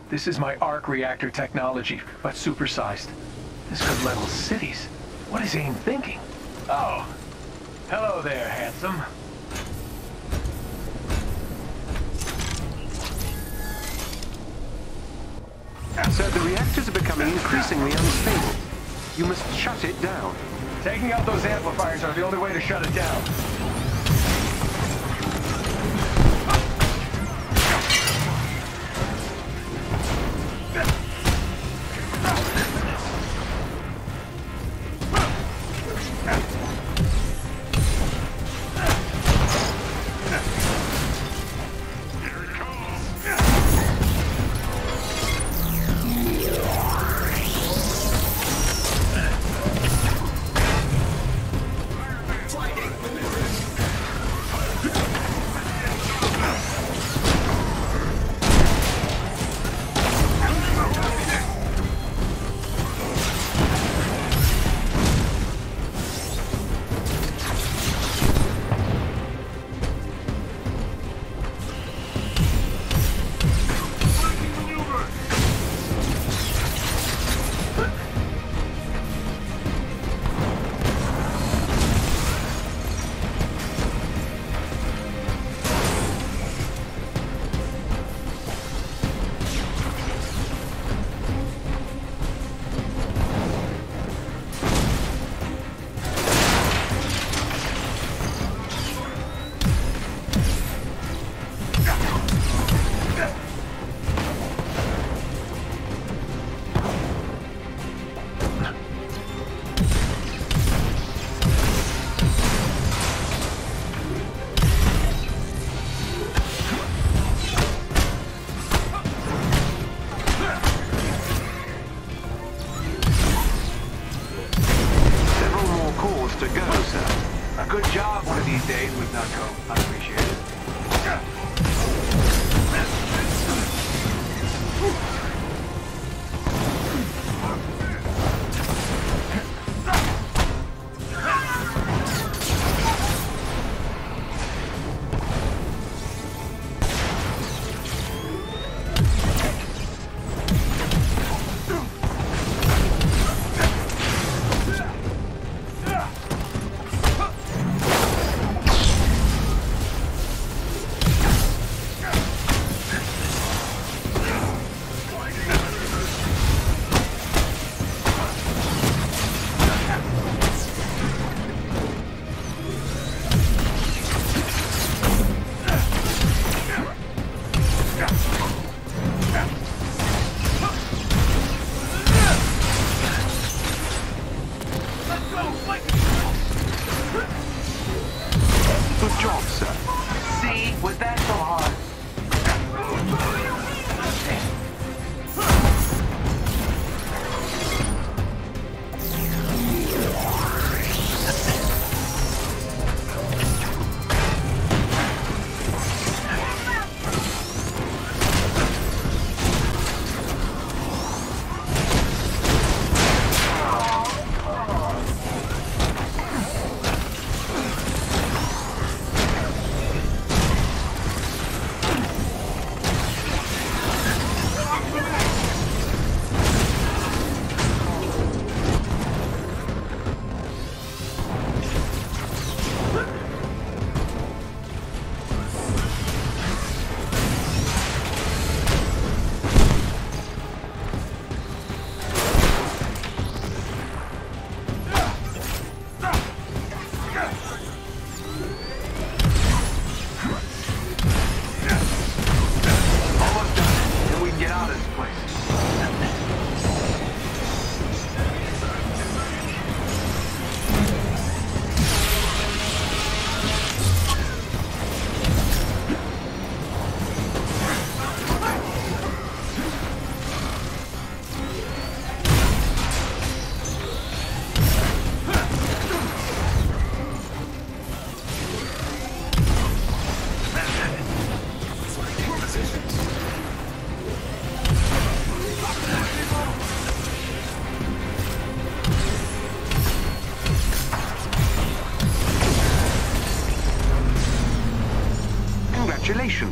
This is my arc reactor technology, but supersized. This could level cities. What is AIM thinking? Oh, hello there, handsome. Sir, the reactors are becoming increasingly unstable. You must shut it down. Taking out those amplifiers are the only way to shut it down. yourself. A good job one of these days with Nutco. I appreciate it.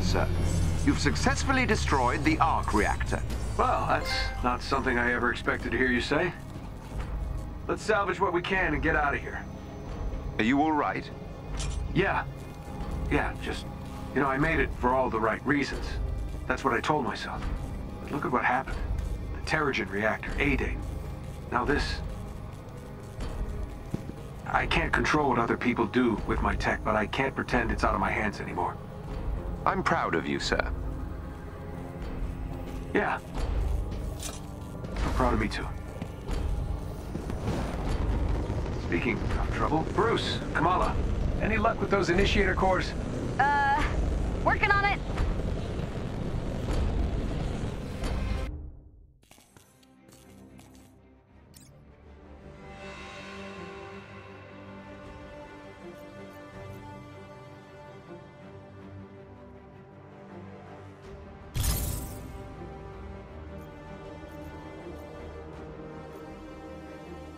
Sir, you've successfully destroyed the arc reactor. Well, that's not something I ever expected to hear you say. Let's salvage what we can and get out of here. Are you all right? Yeah, just, you know, I made it for all the right reasons. That's what I told myself. But look at what happened. The Terrigen reactor, A-Day. Now this... I can't control what other people do with my tech, but I can't pretend it's out of my hands anymore. I'm proud of you, sir. Yeah. I'm proud of me, too. Speaking of trouble, Bruce, Kamala, any luck with those initiator cores? Working on it.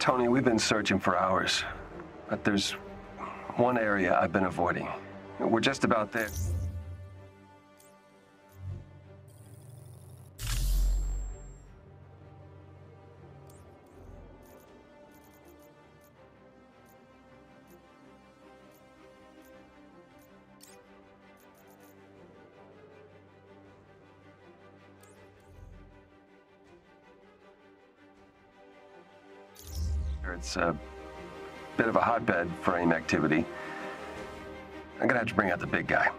Tony, we've been searching for hours, but there's one area I've been avoiding. We're just about there. It's a bit of a hotbed for AIM activity. I'm gonna have to bring out the big guy.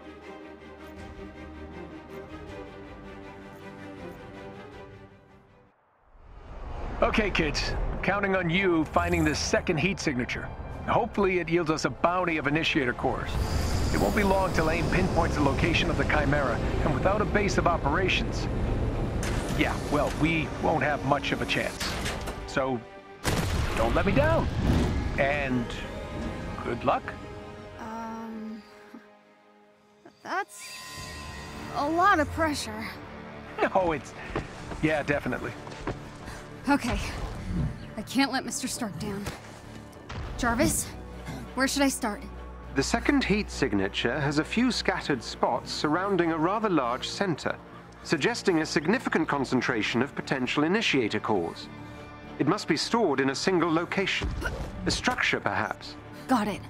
Okay, kids. I'm counting on you finding this second heat signature. Hopefully it yields us a bounty of initiator cores. It won't be long till AIM pinpoints the location of the Chimera, and without a base of operations... yeah, well, we won't have much of a chance. So... don't let me down. And Good luck. That's a lot of pressure. No, it's... yeah, definitely. Okay. I can't let Mr. Stark down. Jarvis, where should I start? The second heat signature has a few scattered spots surrounding a rather large center, suggesting a significant concentration of potential initiator cores. It must be stored in a single location. A structure, perhaps. Got it.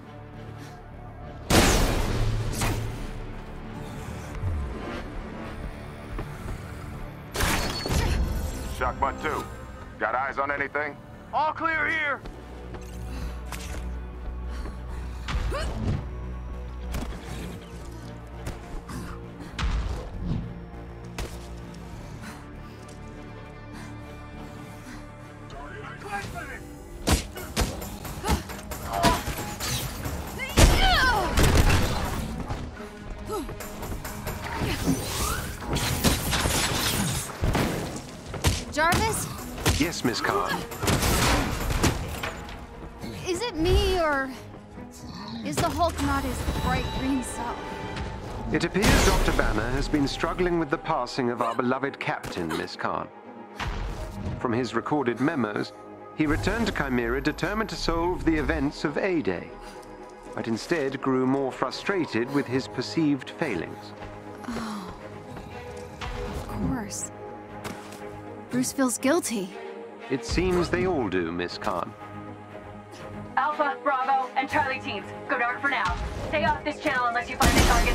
Shockbot 2, got eyes on anything? All clear here. Jarvis? Yes, Miss Khan. Is it me, or is the Hulk not his bright green self? It appears Dr. Banner has been struggling with the passing of our beloved captain, Miss Khan. From his recorded memos, he returned to Chimera determined to solve the events of A-Day, but instead grew more frustrated with his perceived failings. Oh, of course. Bruce feels guilty. It seems they all do, Miss Khan. Alpha, Bravo, and Charlie teams, go dark for now. Stay off this channel unless you find the target.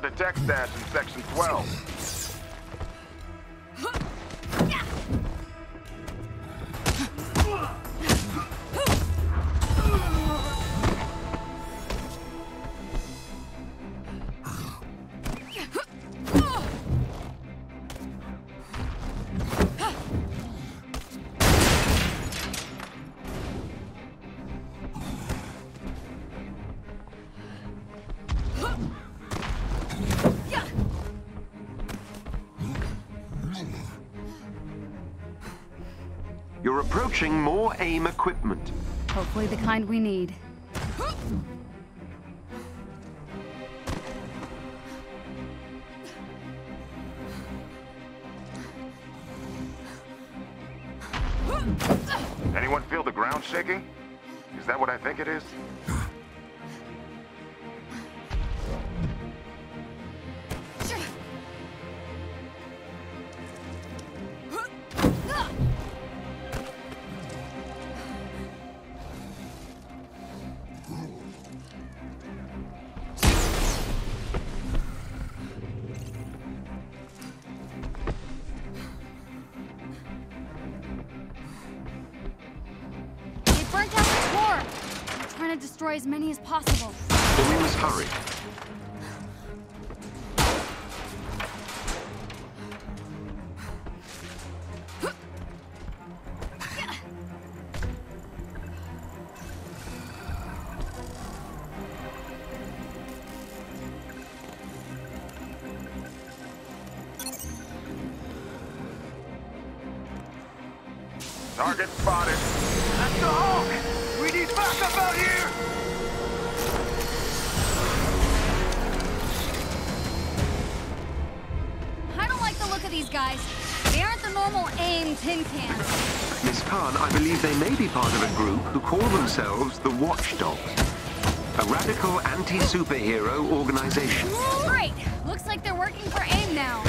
The text dash in section 12. Approaching more AIM equipment. Hopefully the kind we need. Anyone feel the ground shaking? Is that what I think it is? Destroy as many as possible. Then we must hurry. Target spotted. That's the Hulk! We need backup out here! I don't like the look of these guys. They aren't the normal AIM tin cans. Miss Khan, I believe they may be part of a group who call themselves the Watchdogs. A radical anti-superhero organization. Great! Looks like they're working for AIM now.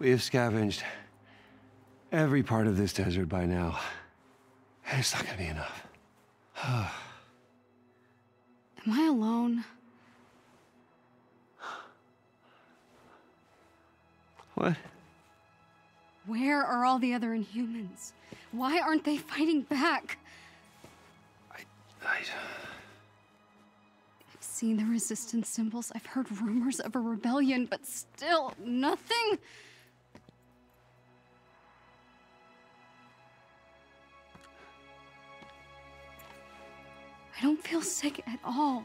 We have scavenged every part of this desert by now, and it's not gonna be enough. Am I alone? What? Where are all the other Inhumans? Why aren't they fighting back? I've seen the resistance symbols, I've heard rumors of a rebellion, but still nothing? I don't feel sick at all.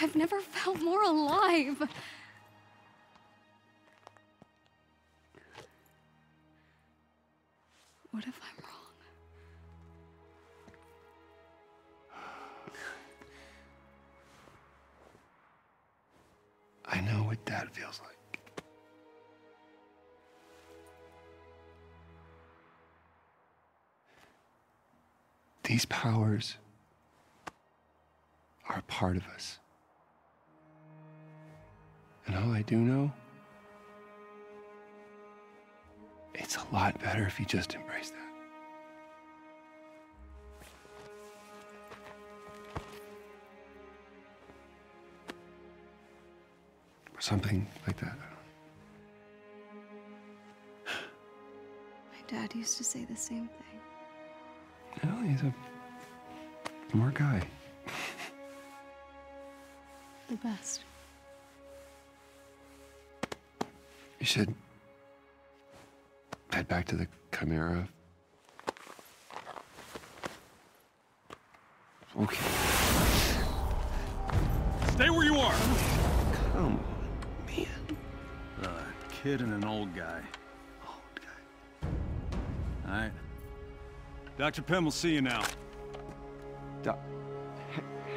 I've never felt more alive. What if I'm wrong? I know what that feels like. These powers are a part of us. And all I do know, it's a lot better if you just embrace that. Or something like that. My dad used to say the same thing. Well, he's a smart guy. The best. You should head back to the Chimera. Okay. Stay where you are! Come on, man. A kid and an old guy. Old guy. All right. Dr. Pym will see you now.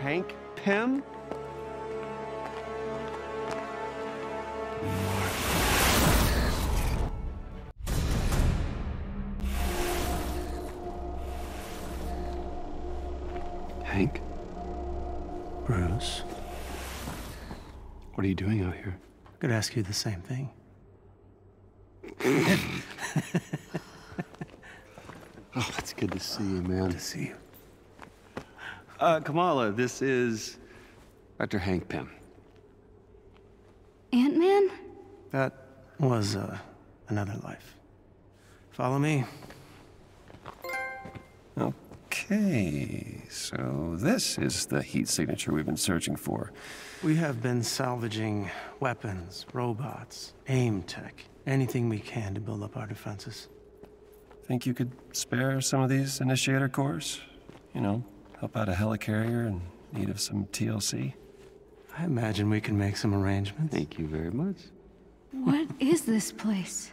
Hank Pym? What are you doing out here? I'm gonna ask you the same thing. Oh, it's good to see you, man. Good to see you. Kamala, this is Dr. Hank Pym. Ant-Man? That was another life. Follow me. Okay, so this is the heat signature we've been searching for. We have been salvaging weapons, robots, AIM tech, anything we can to build up our defenses. Think you could spare some of these initiator cores? You know, help out a helicarrier in need of some TLC? I imagine we can make some arrangements. Thank you very much. What is this place?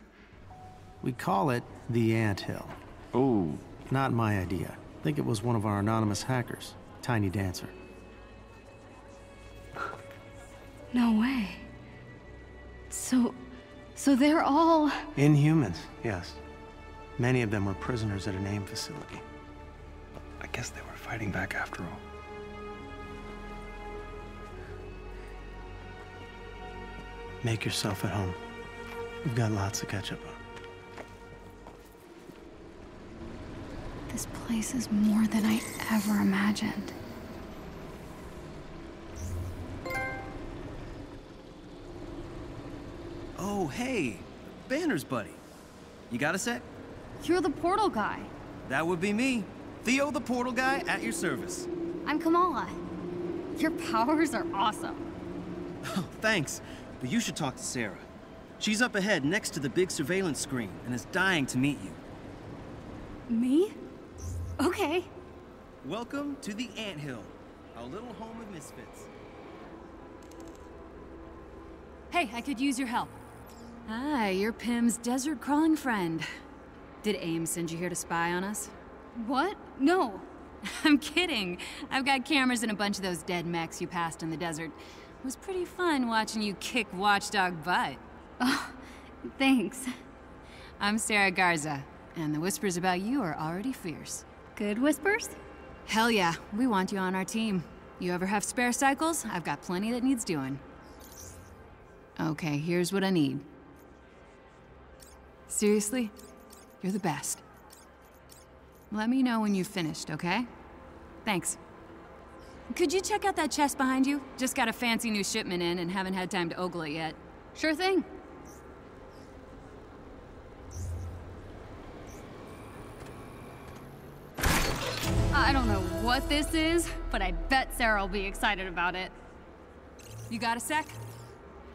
We call it the Ant Hill. Oh. Not my idea. I think it was one of our anonymous hackers, Tiny Dancer. No way. So they're all... Inhumans, yes. Many of them were prisoners at an AIM facility. I guess they were fighting back after all. Make yourself at home. We've got lots to catch up on. This place is more than I ever imagined. Oh, hey, Banner's buddy. You got a sec? You're the portal guy. That would be me. Theo, the portal guy, at your service. I'm Kamala. Your powers are awesome. Oh, thanks. But you should talk to Sarah. She's up ahead next to the big surveillance screen and is dying to meet you. Me? Okay. Welcome to the Ant Hill, our little home of misfits. Hey, I could use your help. Ah, you're Pym's desert-crawling friend. Did AIM send you here to spy on us? What? No. I'm kidding. I've got cameras in a bunch of those dead mechs you passed in the desert. It was pretty fun watching you kick watchdog butt. Oh, thanks. I'm Sarah Garza, and the whispers about you are already fierce. Good whispers? Hell yeah, we want you on our team. You ever have spare cycles? I've got plenty that needs doing. Okay, here's what I need. Seriously, you're the best. Let me know when you've finished, okay? Thanks. Could you check out that chest behind you? Just got a fancy new shipment in and haven't had time to ogle it yet. Sure thing. I don't know what this is, but I bet Sarah will be excited about it. You got a sec?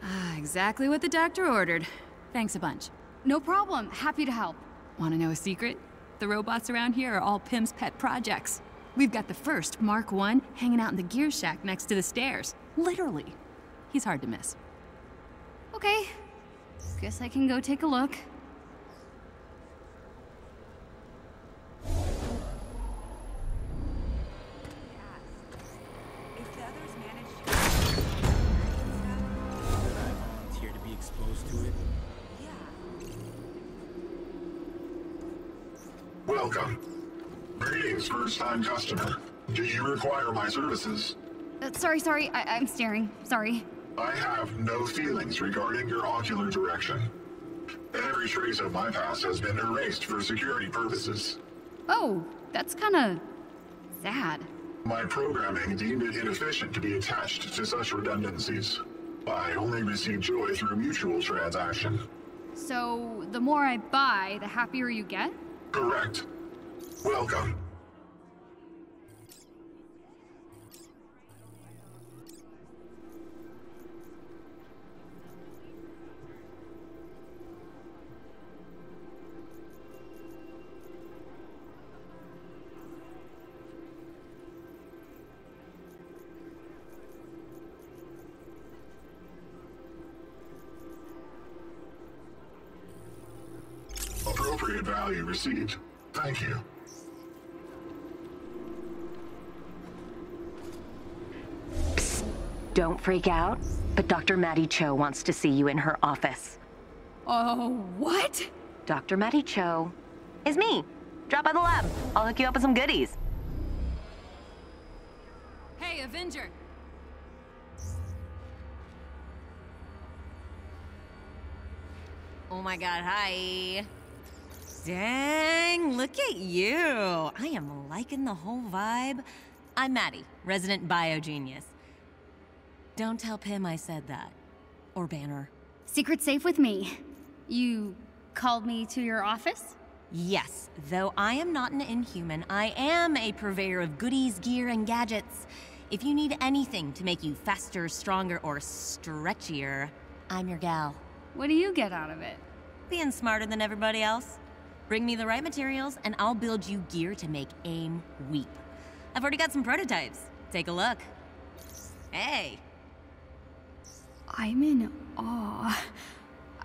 Ah, exactly what the doctor ordered. Thanks a bunch. No problem. Happy to help. Want to know a secret? The robots around here are all Pym's pet projects. We've got the first, Mark 1, hanging out in the gear shack next to the stairs. Literally. He's hard to miss. Okay. Guess I can go take a look. First-time customer. Do you require my services? Sorry. I'm staring. Sorry. I have no feelings regarding your ocular direction. Every trace of my past has been erased for security purposes. Oh, that's kinda... sad. My programming deemed it inefficient to be attached to such redundancies. I only receive joy through mutual transaction. So, the more I buy, the happier you get? Correct. Welcome. Appropriate value received. Thank you. Don't freak out, but Dr. Maddie Cho wants to see you in her office. Oh, what? Dr. Maddie Cho is me. Drop by the lab. I'll hook you up with some goodies. Hey, Avenger. Oh my god, hi. Dang, look at you. I am liking the whole vibe. I'm Maddie, resident bio genius. Don't tell Pym I said that. Or Banner. Secret safe with me. You called me to your office? Yes, though I am not an inhuman, I am a purveyor of goodies, gear, and gadgets. If you need anything to make you faster, stronger, or stretchier, I'm your gal. What do you get out of it? Being smarter than everybody else. Bring me the right materials, and I'll build you gear to make AIM weep. I've already got some prototypes. Take a look. Hey! I'm in awe.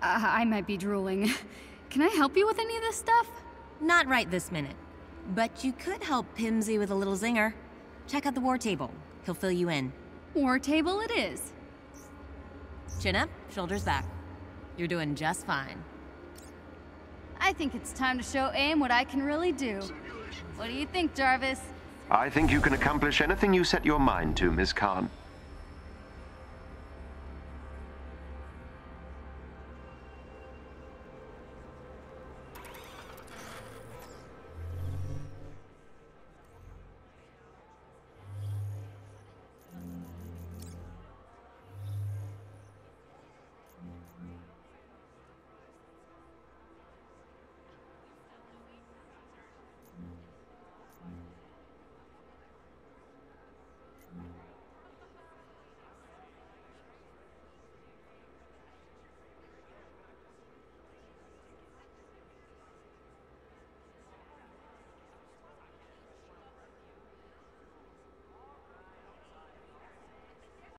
I might be drooling. Can I help you with any of this stuff? Not right this minute. But you could help Pimsy with a little zinger. Check out the war table. He'll fill you in. War table it is. Chin up, shoulders back. You're doing just fine. I think it's time to show AIM what I can really do. What do you think, Jarvis? I think you can accomplish anything you set your mind to, Ms. Khan.